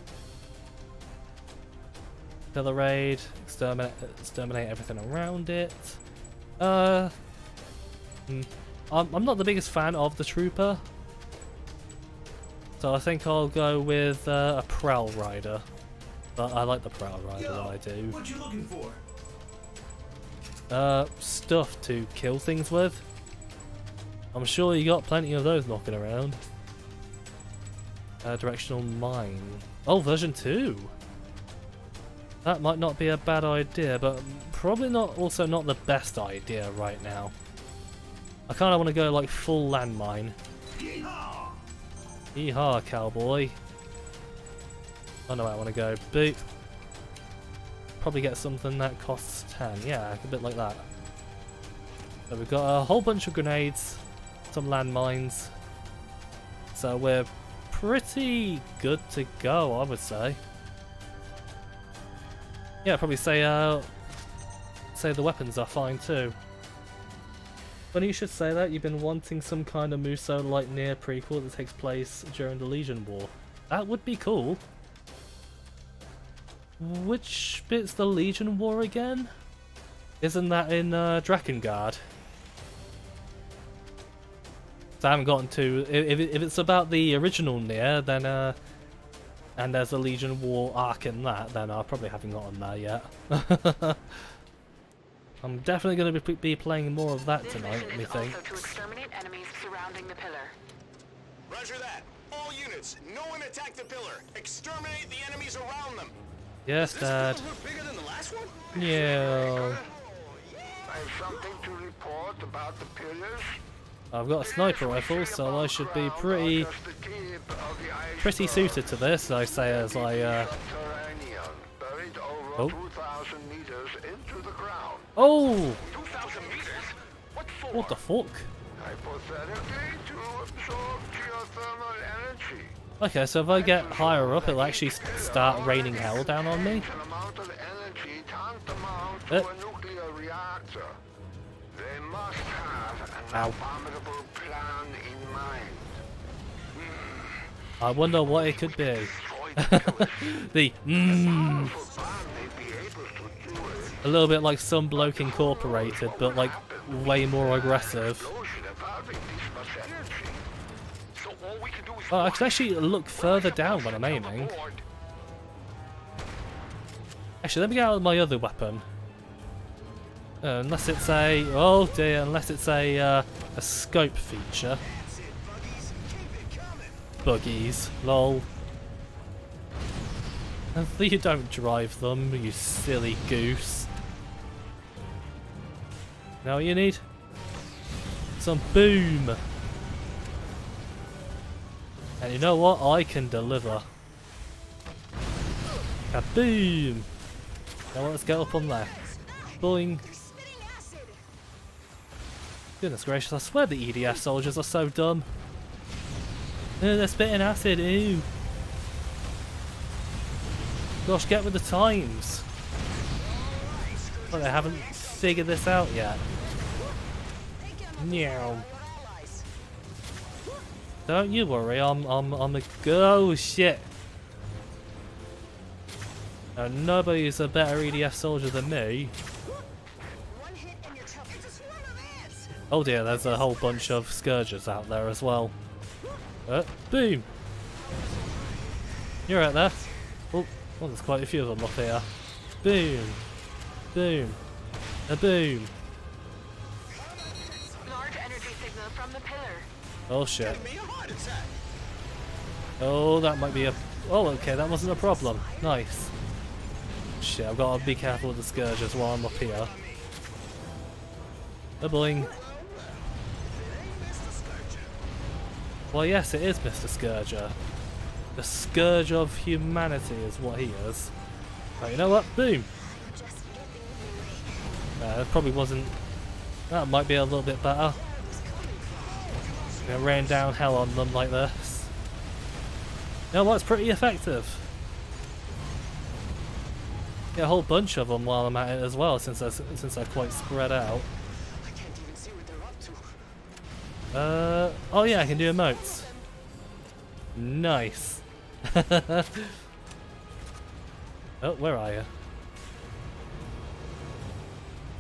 Pillar raid, exterminate everything around it. I'm not the biggest fan of the trooper. So I think I'll go with a prowl rider. But I like the prowl rider. Yo, I do. What you looking for? Stuff to kill things with. I'm sure you got plenty of those knocking around. Directional mine. Oh, version 2! That might not be a bad idea, but probably also not the best idea right now. I kind of want to go like full landmine. Yeehaw! Yeehaw, cowboy. I know where I want to go. Boop. Probably get something that costs 10. Yeah, a bit like that. So we've got a whole bunch of grenades. Some landmines, so we're pretty good to go, I would say. Yeah, probably say the weapons are fine too. Funny you should say that. You've been wanting some kind of Musou-like Nier prequel that takes place during the Legion War. That would be cool. Which bit's the Legion War again? Isn't that in Drakengard? I haven't gotten to. If it's about the original Nier, then and there's a Legion War arc in that, then I probably haven't gotten there yet. I'm definitely going to be playing more of that tonight. Me think. To exterminate enemies surrounding the pillar. Roger that. All units, no one attack the pillar. Exterminate the enemies around them. Yes, Dad. Bigger than the last one? Yeah. I have something to report about the pillars. I've got a sniper rifle, so I should be pretty suited to this, I say as I, Oh! Oh! What the fuck? hypothetically to absorb geothermal energy. Okay, so if I get higher up, it'll actually start raining hell down on me. They must have an abominable plan in mind. I wonder what it could be. A little bit like Some Bloke Incorporated, but like way more aggressive. Oh, I can actually look further down when I'm aiming. Actually, let me get out my other weapon. Unless it's a... oh dear, unless it's a scope feature. Buggies, lol. You don't drive them, you silly goose. Now what you need? Some boom! And you know what? I can deliver. Kaboom! Now let's get up on there. Boing! Goodness gracious, I swear the EDF soldiers are so dumb. Ew, they're spitting acid, ew. Gosh, get with the times. But they haven't figured this out yet. Meow. Don't you worry, I'm a go shit. Now, nobody's a better EDF soldier than me. Oh dear, there's a whole bunch of scourges out there as well. Boom! You're out there. Oh, well, there's quite a few of them up here. Boom! Boom! A boom! Large energy signal from the pillar. Oh shit! Oh, that might be a. Oh, okay, that wasn't a problem. Nice. Shit, I've got to be careful with the scourges while I'm up here. A boing. Well, yes, it is Mr. Scourger. The scourge of humanity is what he is. But you know what? Boom! That probably wasn't... that might be a little bit better. It rained down hell on them like this. You know what? It's pretty effective. Get a whole bunch of them while I'm at it as well, since they're quite spread out. Oh yeah, I can do emotes. Nice. Oh, where are you?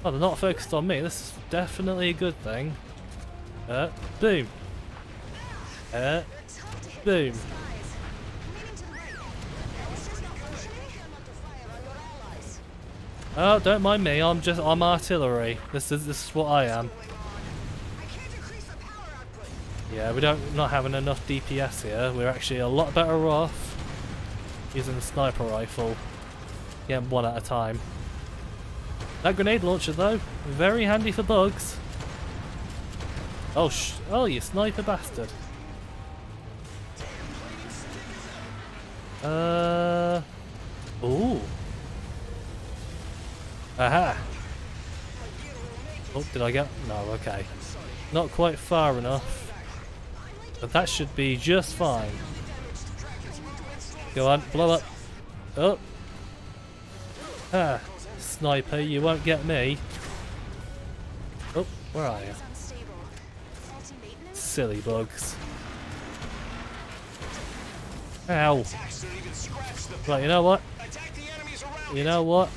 Oh, they're not focused on me. This is definitely a good thing. Boom. Boom. Oh, don't mind me. I'm artillery. This is what I am. Yeah, we don't not having enough DPS here. We're actually a lot better off using the sniper rifle. Yeah, one at a time. That grenade launcher though, very handy for bugs. Oh, oh, you sniper bastard! Ooh. Aha. Oh, did I get? No, okay. Not quite far enough. But that should be just fine. Go on, blow up. Oh. Ah, sniper, you won't get me. Oh, where are you? Silly bugs. Ow. Right, you know what? You know what?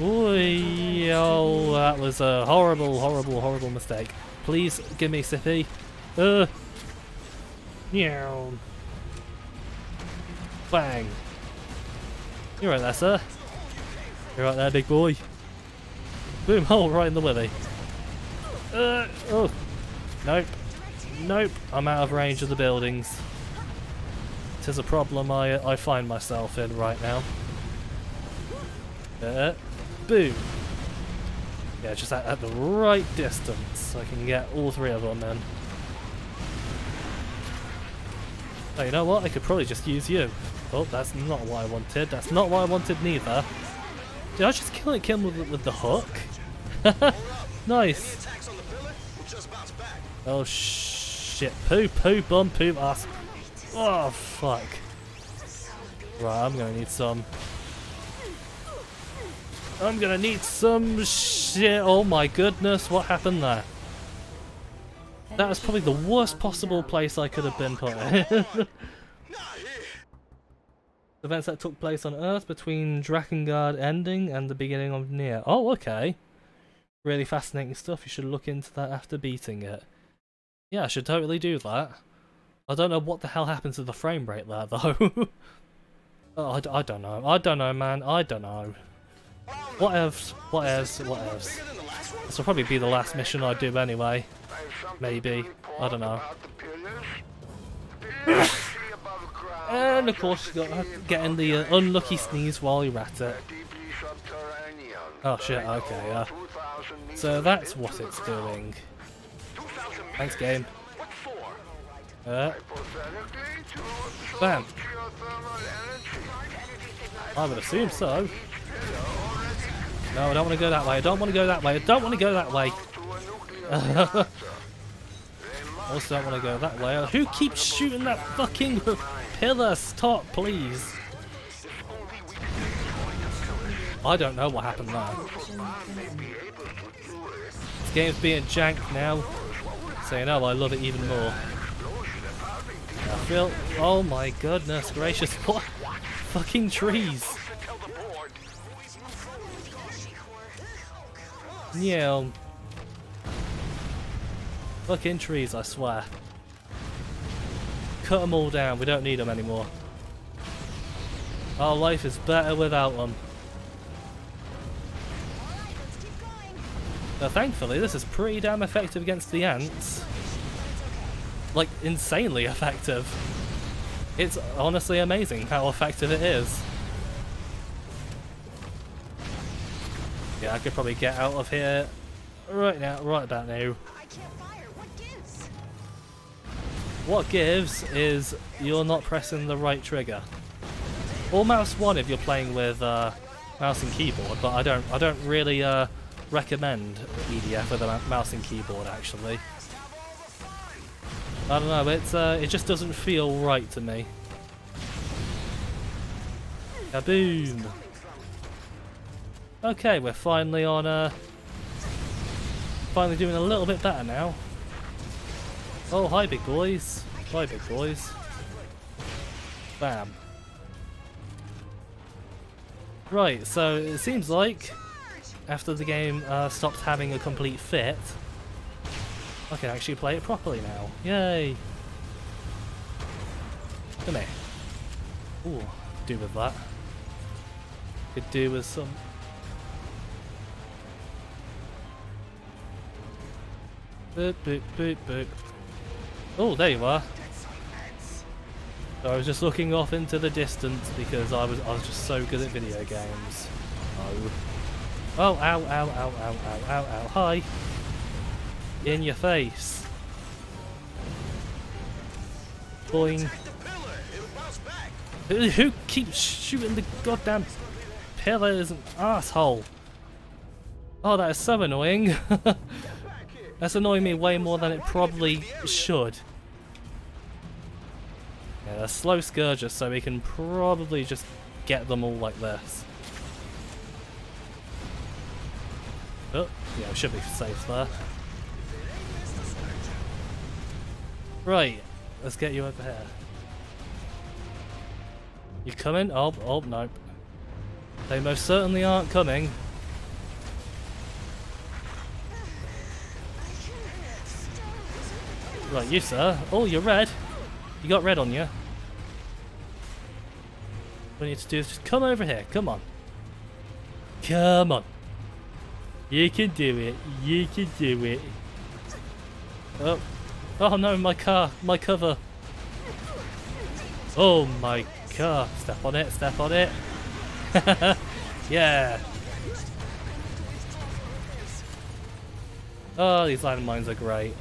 Ooh, oh, that was a horrible, horrible, horrible mistake. Please give me Sippy. Bang! You're right there, sir. You're right there, big boy. Boom! Hole right in the willy. Oh, nope, nope. I'm out of range of the buildings. 'Tis a problem I find myself in right now. Boom! Yeah, just at the right distance, so I can get all three of them then. Oh, you know what? I could probably just use you. Oh, that's not what I wanted. That's not what I wanted neither. Did I just kill him with the hook? Nice. Oh shit. Poo, poo, bum, poo, ass. Oh fuck. Right, I'm gonna need some. I'm gonna need some shit. Oh my goodness, what happened there? That was probably the worst possible place I could have been put in. Events that took place on Earth between Drakengard ending and the beginning of Nier. Oh, okay. Really fascinating stuff. You should look into that after beating it. Yeah, I should totally do that. I don't know what the hell happened to the frame rate there, though. Oh, I don't know. I don't know, man. I don't know. What else? What else? What else? This will probably be the last mission I do anyway. Maybe. I don't know. And of course you got getting the unlucky sneeze while you're at it. Oh shit, okay, yeah. So that's what it's doing. Thanks, game. Bam. I would assume so. No, I don't want to go that way. I don't want to go that way. I don't want to go that way. Also don't want to go that way. Who keeps shooting that fucking pillar? Stop, please. I don't know what happened there. This game's being janked now. So you know, I love it even more. I feel... Oh my goodness gracious. What? Fucking trees. Yeah. Fucking trees, I swear. Cut them all down, we don't need them anymore. Our life is better without them. Now thankfully this is pretty damn effective against the ants. Like, insanely effective. It's honestly amazing how effective it is. Yeah, I could probably get out of here right now, right about now. What gives is you're not pressing the right trigger, or mouse one if you're playing with mouse and keyboard. But I don't really recommend EDF with a mouse and keyboard. Actually, I don't know. It's it just doesn't feel right to me. Kaboom! Okay, we're finally on. Finally doing a little bit better now. Oh, hi big boys. Hi big boys. Bam. Right, so it seems like after the game stopped having a complete fit, I can actually play it properly now. Yay! Come here. Ooh, do with that. Could do with some... Boop, boop, boop, boop. Oh, there you are. So I was just looking off into the distance because I was just so good at video games. Oh. Oh, ow, ow, ow, ow, ow, ow, ow. Hi. In your face. Boing. Who keeps shooting the goddamn pillar is an asshole. Oh, that is so annoying. That's annoying me way more than it probably should. Yeah, they're slow scourges, so we can probably just get them all like this. Oh, yeah, we should be safe there. Right, let's get you over here. You coming? Oh, oh, nope. They most certainly aren't coming. Right, you, sir. Oh, you're red. You got red on you. What we need to do is just come over here. Come on. Come on. You can do it. You can do it. Oh. Oh no, my car. My cover. Oh my car. Step on it. Step on it. Yeah. Oh, these landmines are great.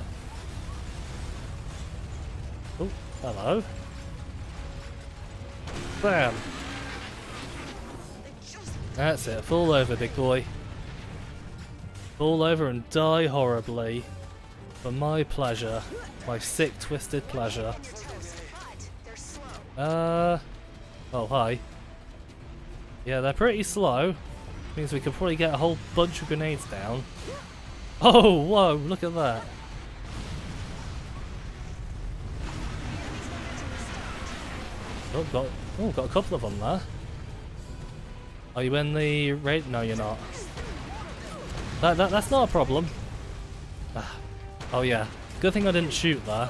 Hello. Bam. That's it. Fall over, big boy. Fall over and die horribly. For my pleasure. My sick, twisted pleasure. Oh, hi. Yeah, they're pretty slow. Means we could probably get a whole bunch of grenades down. Oh, whoa, look at that. Oh, got a couple of them there. Are you in the raid? No, you're not. That's not a problem. Oh yeah, good thing I didn't shoot there.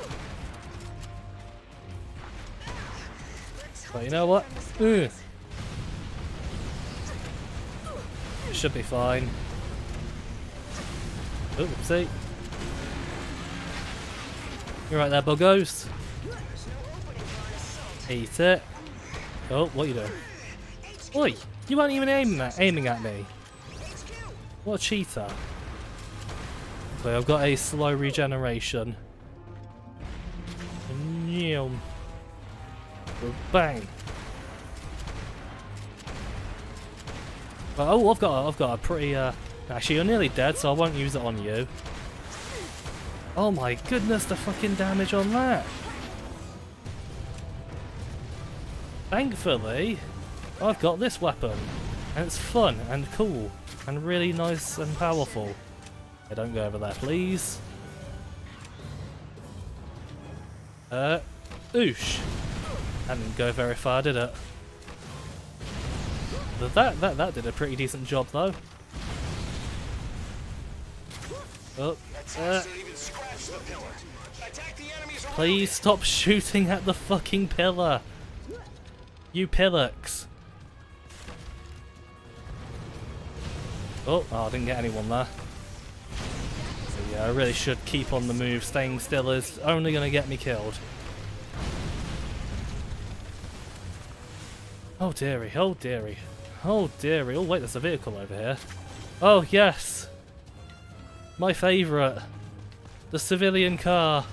But you know what? Ugh. Should be fine. Oopsie. You're right there, buggos. Eat it. Oh, what are you doing? Oi! You weren't even aiming at me. What a cheater. Okay, I've got a slow regeneration. Bang. Oh, I've got a pretty actually you're nearly dead, so I won't use it on you. Oh my goodness, the fucking damage on that. Thankfully, I've got this weapon, and it's fun and cool and really nice and powerful. Hey, don't go over there, please. Oosh. That didn't go very far, did it? That did a pretty decent job, though. Oh, please stop shooting at the fucking pillar. You pillocks! Oh, I didn't get anyone there. So yeah, I really should keep on the move. Staying still is only going to get me killed. Oh dearie, oh dearie, oh dearie. Oh wait, there's a vehicle over here. Oh yes! My favourite! The civilian car!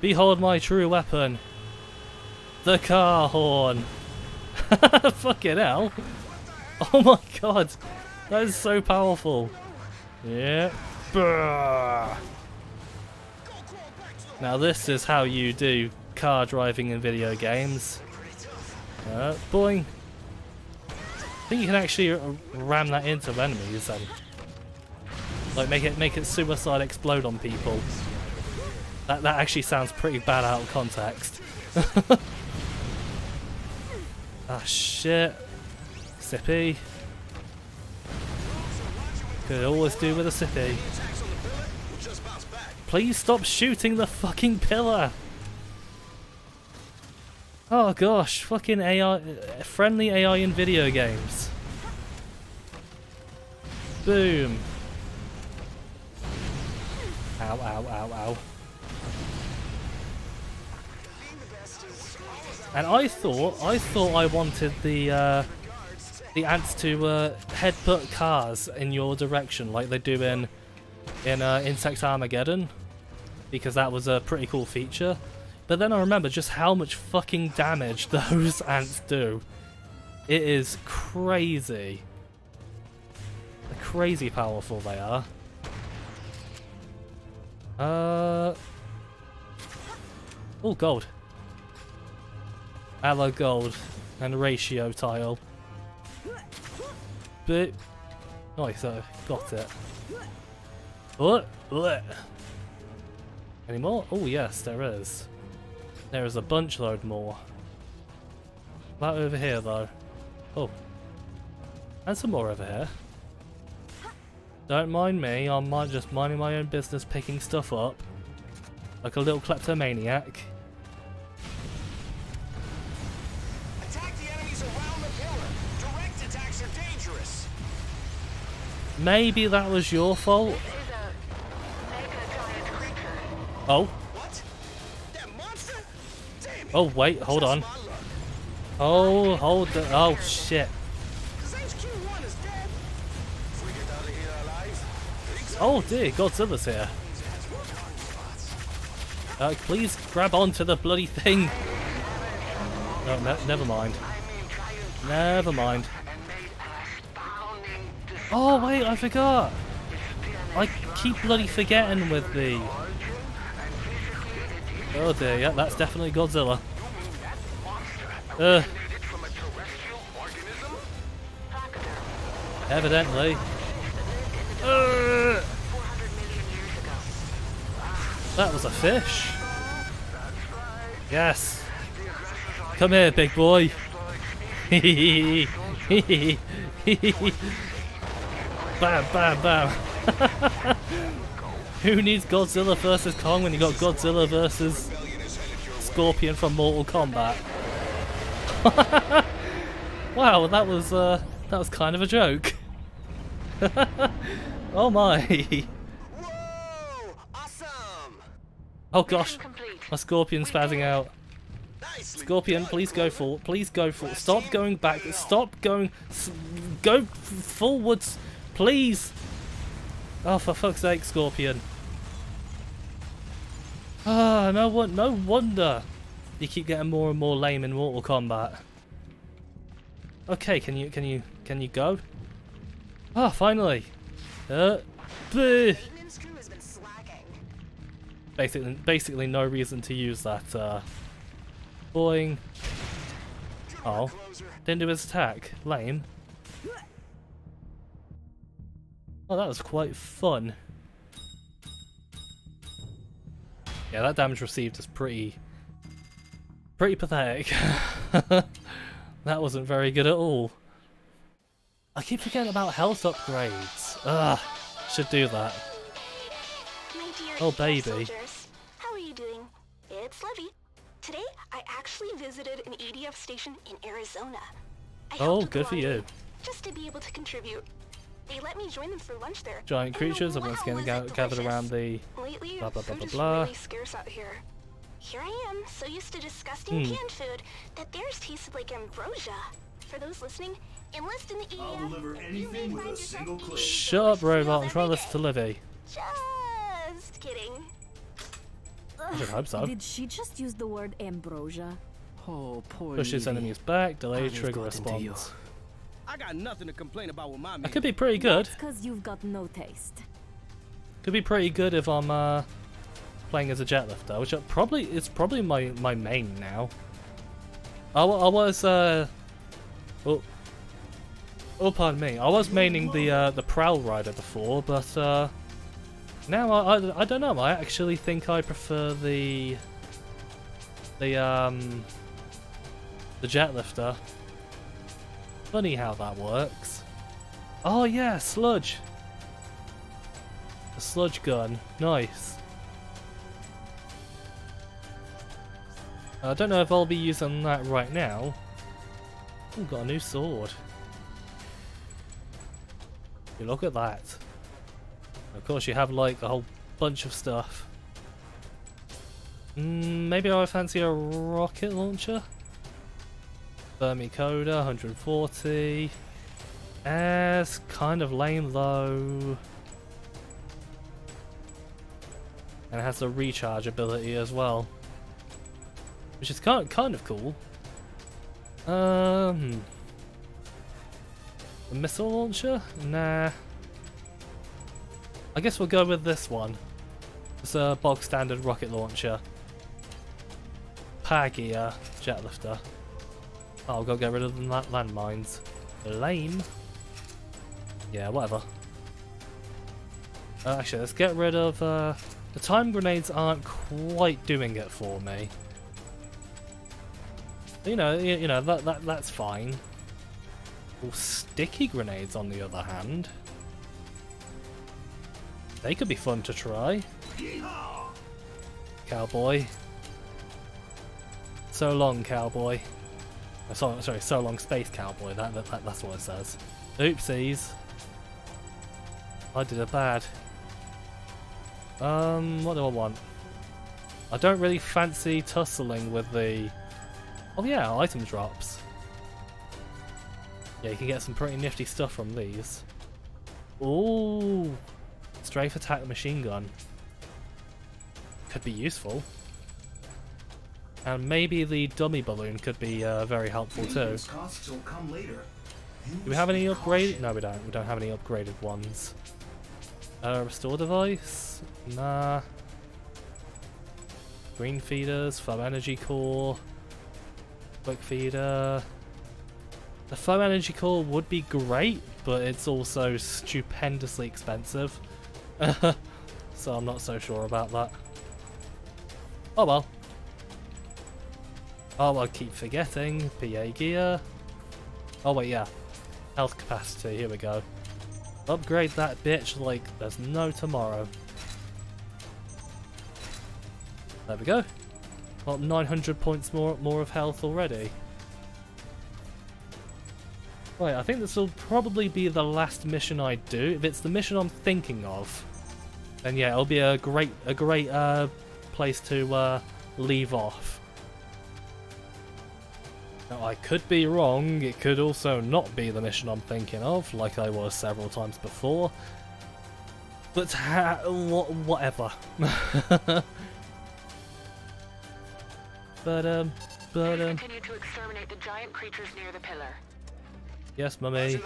Behold my true weapon, the car horn. Fucking hell. Oh my god, that is so powerful. Yeah. Brrr. Now this is how you do car driving in video games. Boing. I think you can actually ram that into enemies and like make it suicide explode on people. That actually sounds pretty bad out of context. Ah shit. Sippy. Could always do with a sippy. Please stop shooting the fucking pillar! Oh gosh, fucking AI, friendly AI in video games. Boom. Ow, ow, ow, ow. And I thought I wanted the ants to headbutt cars in your direction like they do in Insect Armageddon, because that was a pretty cool feature. But then I remember just how much fucking damage those ants do. It is crazy. They're crazy powerful they are. Oh gold. Allo gold and ratio tile. But nice, I got it. Any more? Oh yes, there is. There is a bunch load more. That over here though. Oh, and some more over here. Don't mind me. I'm just minding my own business, picking stuff up like a little kleptomaniac. Maybe that was your fault. Oh. What? That monster? Damn it. Oh wait, hold on. Oh, hold on. Oh shit. Oh dear, Godzilla's here. Please grab onto the bloody thing. No, never mind. Never mind. Oh wait, I forgot! I keep bloody forgetting with the... Oh dear, yeah, that's definitely Godzilla. Evidently. That was a fish. Yes. Come here, big boy. Bam, bam, bam. Who needs Godzilla versus Kong when you got Godzilla versus Scorpion from Mortal Kombat? Wow, that was kind of a joke. Oh my. Oh gosh, my Scorpion's spazzing out. Scorpion, please go forward. Please go forward. Stop going back. Stop going. Go forwards, please. Oh, for fuck's sake, Scorpion. Ah, oh, no wonder you keep getting more and more lame in Mortal Kombat. Okay, can you go? Ah, oh, finally. Bleh. Basically no reason to use that, boing. Oh, didn't do his attack. Lame. Oh, that was quite fun. Yeah, that damage received is pretty pathetic. That wasn't very good at all. I keep forgetting about health upgrades. Ugh, should do that. Oh baby. How are you doing? It's Livy. Today I actually visited an EDF station in Arizona. Oh, good for you. Just to be able to contribute. They let me join them for lunch there. Giant creatures are once again gathered around the blah blah blah blah blah. Really scarce out here. Here I am, so used to disgusting canned food that theirs tasted like ambrosia. For those listening, enlist in the EDF. I'll deliver anything with a single click. Shut up, robot, and try to listen to Livy. Just kidding. I should hope so. Did she just use the word ambrosia? Oh, poor pushes lady. Enemies back, delayed trigger response. I got nothing to complain about with my meal. That could be pretty good. Because you've got no taste. Could be pretty good if I'm playing as a jetlifter, which it's probably my main now. I was oh pardon me, I was maining the Prowl Rider before, but now I don't know. I actually think I prefer the jetlifter. Funny how that works. Oh yeah, sludge. A sludge gun, nice. I don't know if I'll be using that right now. Ooh, got a new sword. You look at that. Of course, you have like a whole bunch of stuff. Maybe I fancy a rocket launcher. Vermicoda, 140. It's kind of lame though. And it has the recharge ability as well, which is kind of cool. A missile launcher? Nah. I guess we'll go with this one. It's a bog standard rocket launcher. Pagia jetlifter. Oh, I'll go get rid of them landmines. Lame. Yeah, whatever. Actually, let's get rid of the time grenades. Aren't quite doing it for me. You know that's fine. Well, sticky grenades, on the other hand. They could be fun to try. Cowboy. So long, cowboy. Oh, sorry, so long, space cowboy. That's what it says. Oopsies. I did a bad. What do I want? I don't really fancy tussling with the... Oh yeah, item drops. Yeah, you can get some pretty nifty stuff from these. Ooh. Strafe attack machine gun. Could be useful. And maybe the dummy balloon could be very helpful too. Do we have any upgraded? No, we don't. We don't have any upgraded ones. Restore device? Nah. Green feeders, flow energy core, quick feeder. The flow energy core would be great, but it's also stupendously expensive. So I'm not so sure about that. Oh well. Oh, I keep forgetting. PA gear. Oh wait, yeah. Health capacity, here we go. Upgrade that bitch like there's no tomorrow. There we go. Got 900 points more of health already. Right, I think this will probably be the last mission I do. If it's the mission I'm thinking of, then yeah, it'll be a great place to leave off. Now, I could be wrong. It could also not be the mission I'm thinking of, like I was several times before. But whatever. But continue to exterminate the giant creatures near the pillar. Yes, mummy.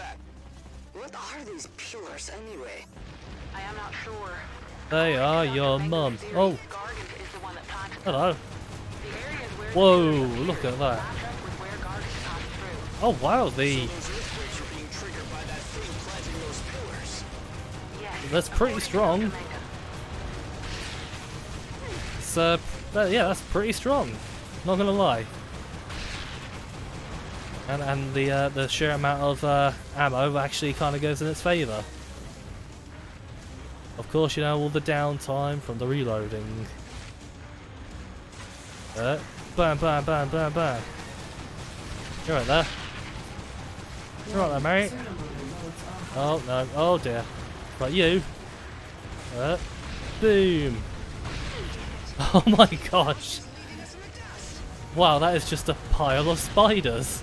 What are these pillars anyway? I am not sure. They are your mum. Oh. Hello. Whoa, look at that. Oh wow, the... That's pretty strong. So, yeah, that's pretty strong. Not gonna lie. And the sheer amount of ammo actually kind of goes in its favour. Of course, you know, all the downtime from the reloading. Bam, bam, bam, bam, bam. You're right there. You're right there, mate. Oh, no. Oh, dear. But you. Boom. Oh, my gosh. Wow, that is just a pile of spiders.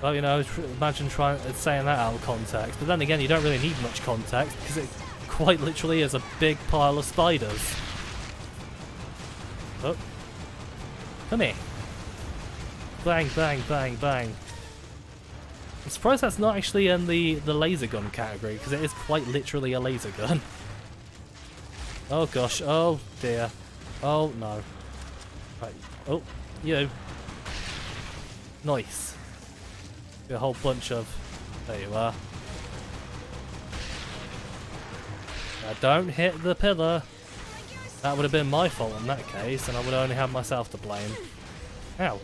Well, you know, imagine saying that out of context. But then again, you don't really need much context because it quite literally is a big pile of spiders. Oh. Come here. Bang, bang, bang, bang. I'm surprised that's not actually in the laser gun category because it is quite literally a laser gun. Oh gosh, oh dear. Oh no. Right. Oh, you. Nice. A whole bunch of... There you are. Now don't hit the pillar. That would have been my fault in that case, and I would only have myself to blame. Ow.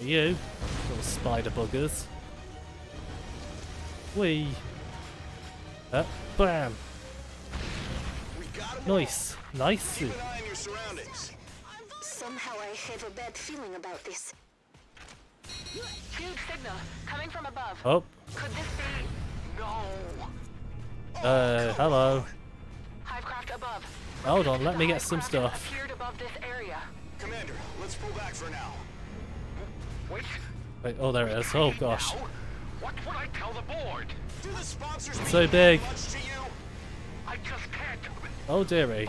You. Little spider buggers. Whee. Bam. Nice, nice. Somehow I have a bad feeling about this. Huge signal coming from above. Oh. Could this be? No. Hello. Hivecraft above. Hold on, let me get some stuff. Above this area. Commander, let's pull back for now. Wait. Wait, oh, there it is. Oh gosh. What would I tell the board? Do the sponsors mean so big? I just can't. Oh dearie.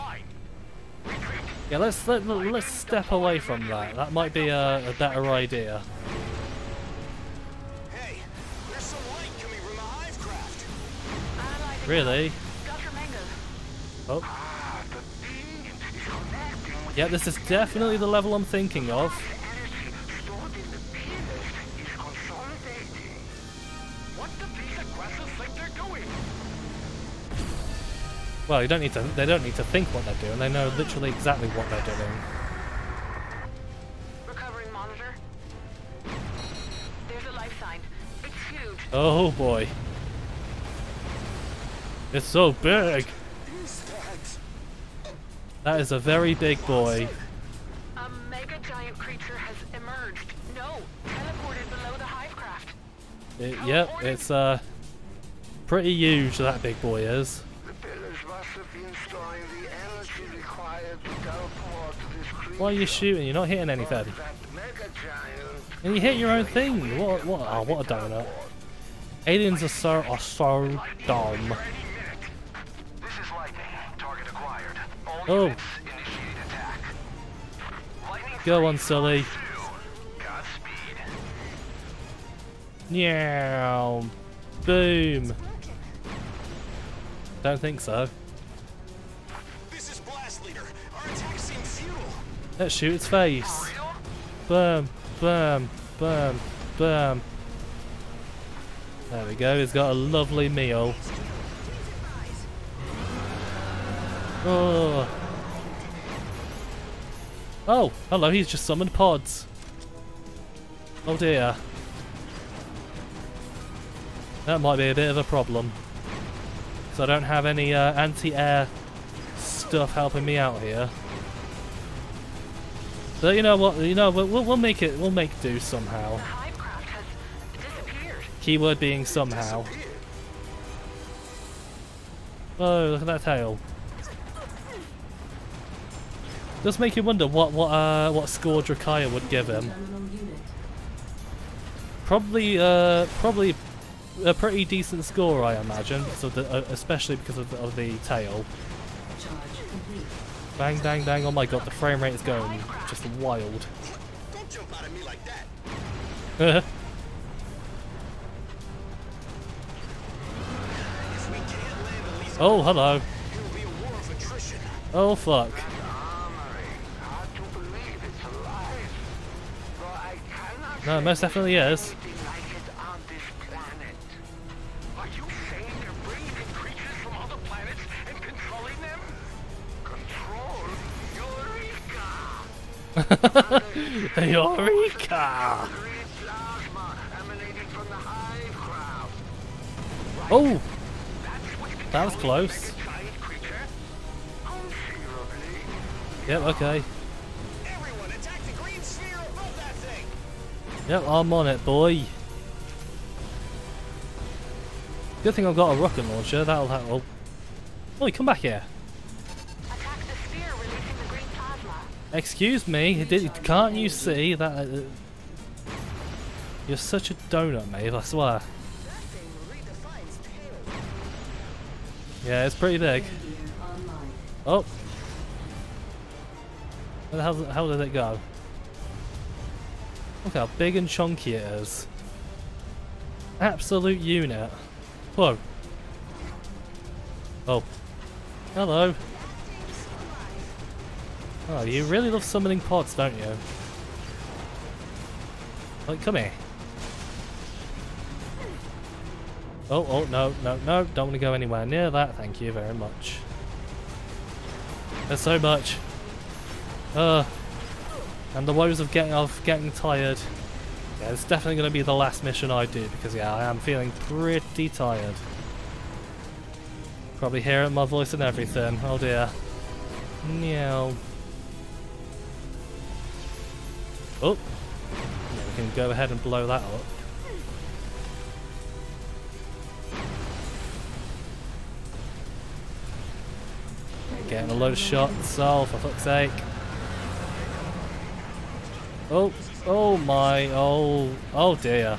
Yeah, let's step away from that. That might be a better idea. Hey, there's some light coming from the hive craft. Really? Oh. Yeah, this is definitely the level I'm thinking of. Well, you don't need to. They don't need to think what they're doing. They know literally exactly what they're doing. Recovering monitor. There's a life sign. It's huge. Oh boy! It's so big. That is a very big boy. A mega giant creature has emerged. No, teleported below the hivecraft. Yep, it's pretty huge. That big boy is. Why are you shooting? You're not hitting anything. And you hit your own thing. What a donut. Aliens are so dumb. Oh. Go on, Sully. Yeah. Boom. Don't think so. This is Blast Leader. Our attack seems futile. Let's shoot its face. Boom, boom, boom, boom. There we go. He's got a lovely meal. Oh. Oh, hello. He's just summoned pods. Oh dear. That might be a bit of a problem. So I don't have any anti-air stuff helping me out here. But you know what? You know we'll make it. We'll make do somehow. Keyword being somehow. Oh, look at that tail. Does make you wonder what score Drakengard would give him. Probably probably a pretty decent score, I imagine. So the, especially because of the tail. Bang, bang, bang! Oh my god, the frame rate is going just wild. Don't jump out at me like that. Oh, hello. Oh, fuck. No, it most definitely is. The Eureka! Oh! That was close. Yep, okay. Yep, I'm on it, boy. Good thing I've got a rocket launcher, that'll help. Oh, come back here. Excuse me, can't you see that? You're such a donut, mate, I swear. Yeah, it's pretty big. Oh. Where the hell, how did it go? Look how big and chunky it is. Absolute unit. Whoa. Oh. Hello. Oh, you really love summoning pods, don't you? Like, come here. Oh, oh, no, no, no. Don't want to go anywhere near that. Thank you very much. There's so much. And the woes of getting tired. Yeah, it's definitely going to be the last mission I do because, yeah, I am feeling pretty tired. Probably hear it in my voice and everything. Oh, dear. Meow. Oh, yeah, we can go ahead and blow that up. Getting a load of shots. Oh, for fuck's sake. Oh, oh my, oh, oh dear.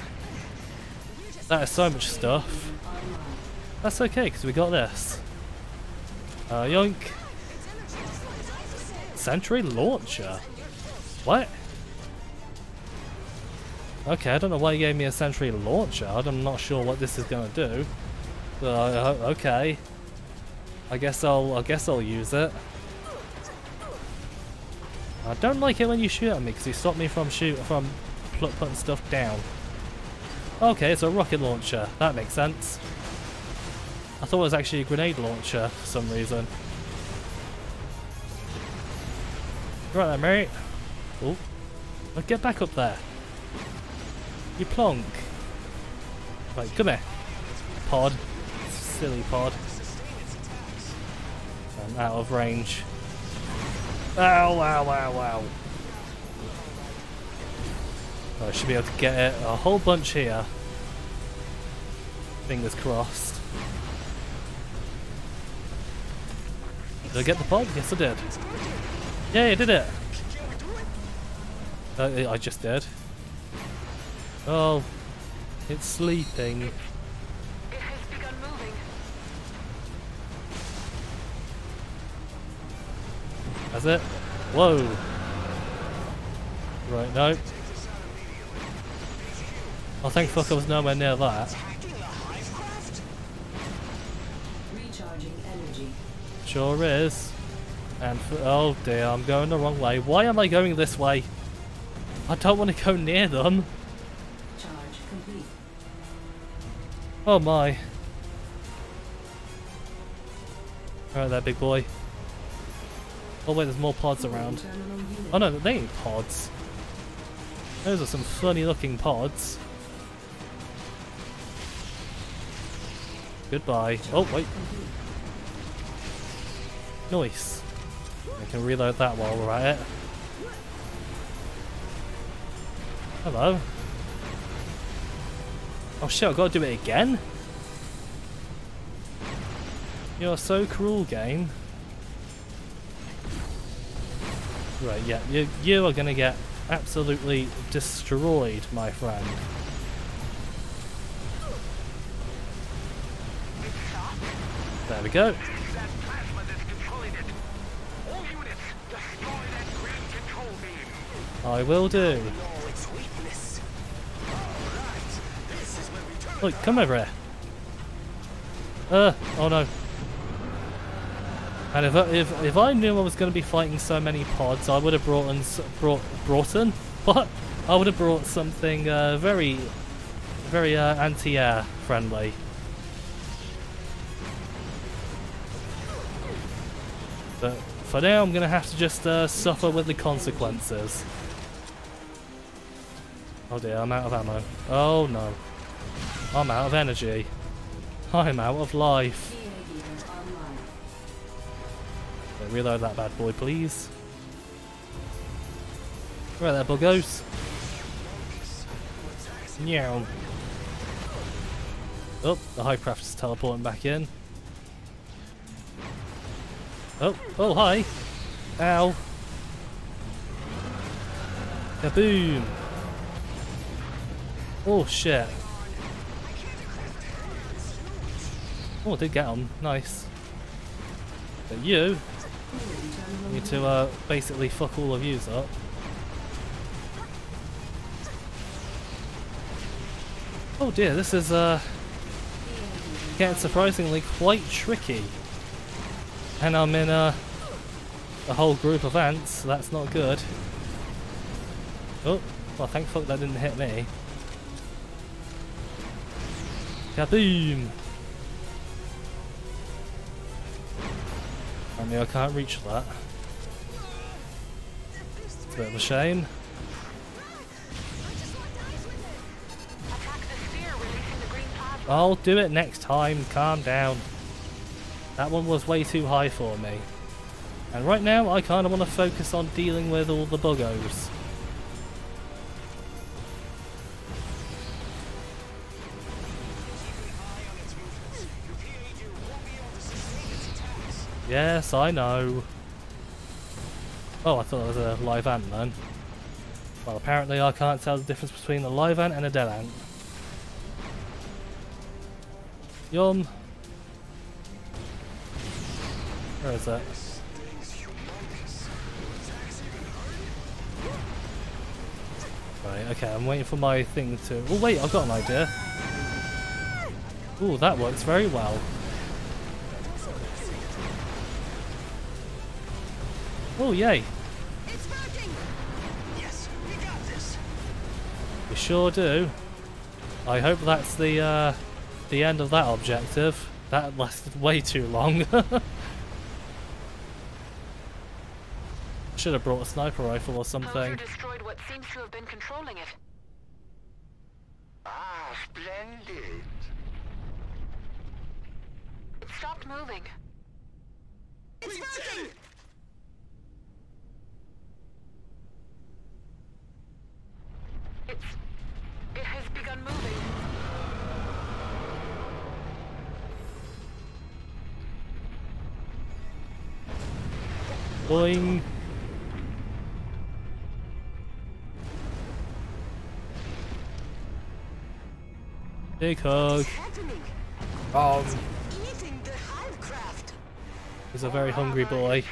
That is so much stuff. That's okay, because we got this. Yoink. Sentry launcher? What? Okay, I don't know why you gave me a sentry launcher. I'm not sure what this is gonna do. Okay. I guess I'll use it. I don't like it when you shoot at me because you stop me from putting stuff down. Okay, it's a rocket launcher. That makes sense. I thought it was actually a grenade launcher for some reason. Right there, mate. Oh, get back up there. You plonk. Right, come here. Pod. Silly pod. I'm out of range. Ow, ow, ow, ow. Oh, I should be able to get it a whole bunch here. Fingers crossed. Did I get the pod? Yes, I did. Yeah, I did it. I just did. Oh, it's sleeping. It has begun moving. That's it. Whoa. Right, no. Well, thank fuck I was nowhere near that. Sure is. And oh dear, I'm going the wrong way. Why am I going this way? I don't want to go near them. Charge complete. Oh my. Alright there, big boy. Oh wait, there's more pods around. Oh no, they ain't pods. Those are some funny looking pods. Goodbye. Oh wait. Nice. I can reload that while we're at it. Hello. Oh shit, I've got to do it again? You're so cruel, game. Right, yeah, you are gonna get absolutely destroyed, my friend. There we go. I will do. Look, come over here. Oh no. And if I knew I was going to be fighting so many pods, I would have brought something very, very anti-air friendly. But for now, I'm going to have to just suffer with the consequences. Oh dear, I'm out of ammo. Oh no. I'm out of energy. I'm out of life. Reload that bad boy, please. Right there, buggos. Meow. Oh, the high craft is teleporting back in. Oh, oh, hi. Ow. Kaboom. Oh, shit. Oh, I did get him. Nice. But you need to basically fuck all of yous up. Oh dear, this is getting surprisingly quite tricky. And I'm in a whole group of ants, so that's not good. Oh, well thank fuck that didn't hit me. Kaboom! I can't reach that. It's a bit of a shame. I'll do it next time, calm down. That one was way too high for me. And right now I kind of want to focus on dealing with all the buggos. Yes, I know. Oh, I thought it was a live ant then. Well, apparently I can't tell the difference between a live ant and a dead ant. Yum. Where is it? Right, okay, I'm waiting for my thing to... Oh wait, I've got an idea. Ooh, that works very well. Oh yay! It's working. Yes, we got this. We sure do. I hope that's the end of that objective. That lasted way too long. Should have brought a sniper rifle or something. Destroyed what seems to have been controlling it. Ah, splendid. It stopped moving. It's working. It has begun moving. Boing. Big hug. He's a very hungry boy.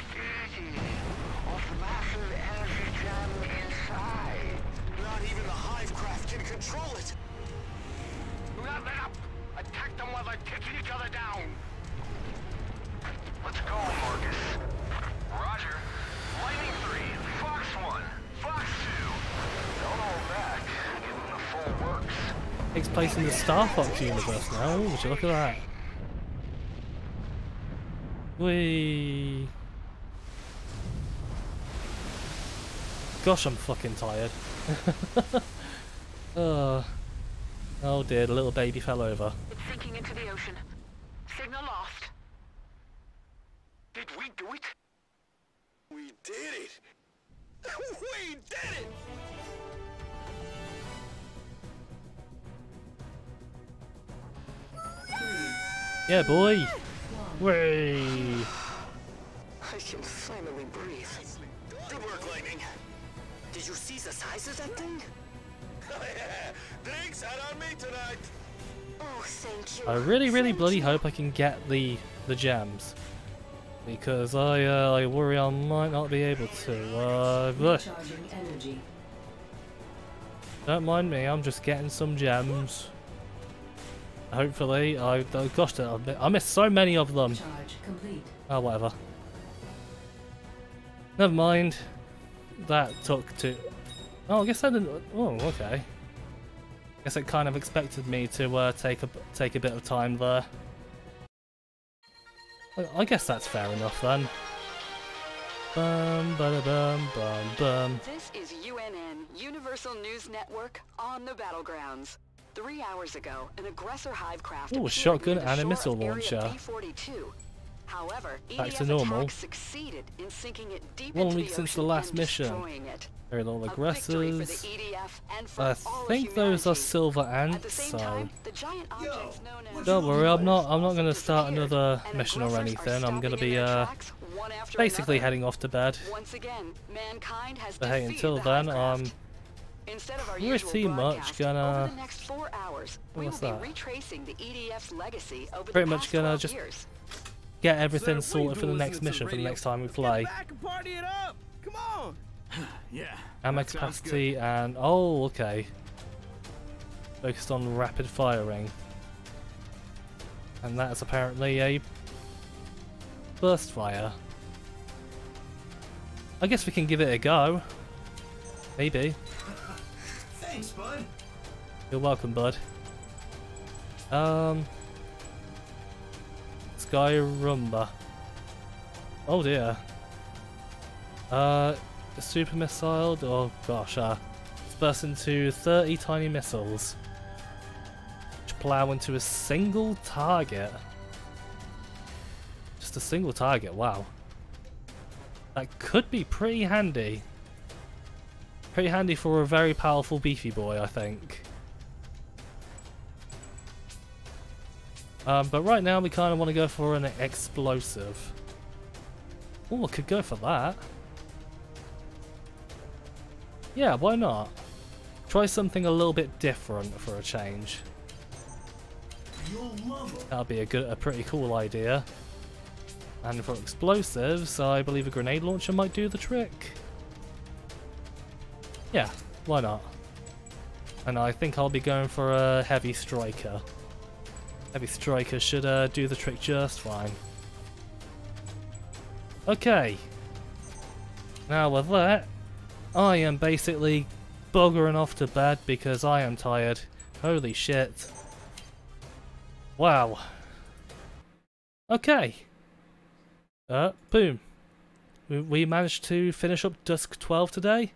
Takes place in the Star Fox universe now. Ooh, would you look at that? Whee! Gosh, I'm fucking tired. Oh dear, the little baby fell over. It's sinking into the ocean. Signal lost. Did we do it? We did it! We did it! Yeah, boy! Way! I can finally breathe. Good work, Lightning. Did you see the size of that thing? Oh, yeah. Drinks out on me tonight. Oh, thank you. I really bloody hope I can get the gems, because I worry I might not be able to. But don't mind me. I'm just getting some gems. Hopefully, gosh, I missed so many of them. Oh, whatever. Never mind. That took two. Oh, I guess I didn't. Oh, okay. I guess it kind of expected me to take a bit of time there. I guess that's fair enough then. Bum, bada, bum, bum, bum. This is UNN, Universal News Network, on the battlegrounds. 3 hours ago, an aggressor hive craft appeared shotgun and a missile launcher. D42. However, back to normal. Succeeded in sinking it deep 1 week since the last mission. Very little aggressors. I think those are silver ants, so don't worry, I'm not going to start another mission or anything. I'm going to be basically heading off to bed. But hey, until then, I'm pretty much gonna. What's that? Pretty much gonna just get everything sorted for the next mission for the next time we play. Ammo capacity and oh, okay. Focused on rapid firing, and that is apparently a burst fire. I guess we can give it a go. Maybe. Thanks, bud. You're welcome, bud. Skyrumba. Oh dear. The super missile. Oh gosh. It's burst into 30 tiny missiles, which plow into a single target. Just a single target. Wow. That could be pretty handy. Pretty handy for a very powerful beefy boy, I think. But right now we kind of want to go for an explosive. Oh, I could go for that. Yeah, why not? Try something a little bit different for a change. That'll be a pretty cool idea. And for explosives, I believe a grenade launcher might do the trick. Yeah, why not? And I think I'll be going for a heavy striker. Heavy striker should do the trick just fine. Okay. Now with that, I am basically buggering off to bed because I am tired. Holy shit. Wow. Okay. Boom. We managed to finish up Dusk 12 today,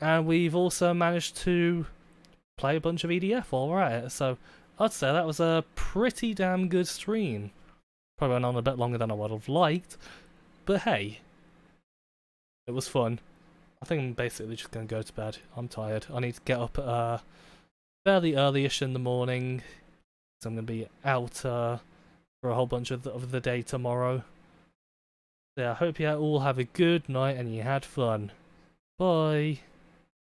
and we've also managed to play a bunch of EDF while we're at it, so I'd say that was a pretty damn good stream. Probably went on a bit longer than I would have liked, but hey, it was fun. I think I'm basically just going to go to bed. I'm tired. I need to get up fairly early-ish in the morning, so I'm going to be out for a whole bunch of the day tomorrow. So yeah, I hope you all have a good night and you had fun. Bye!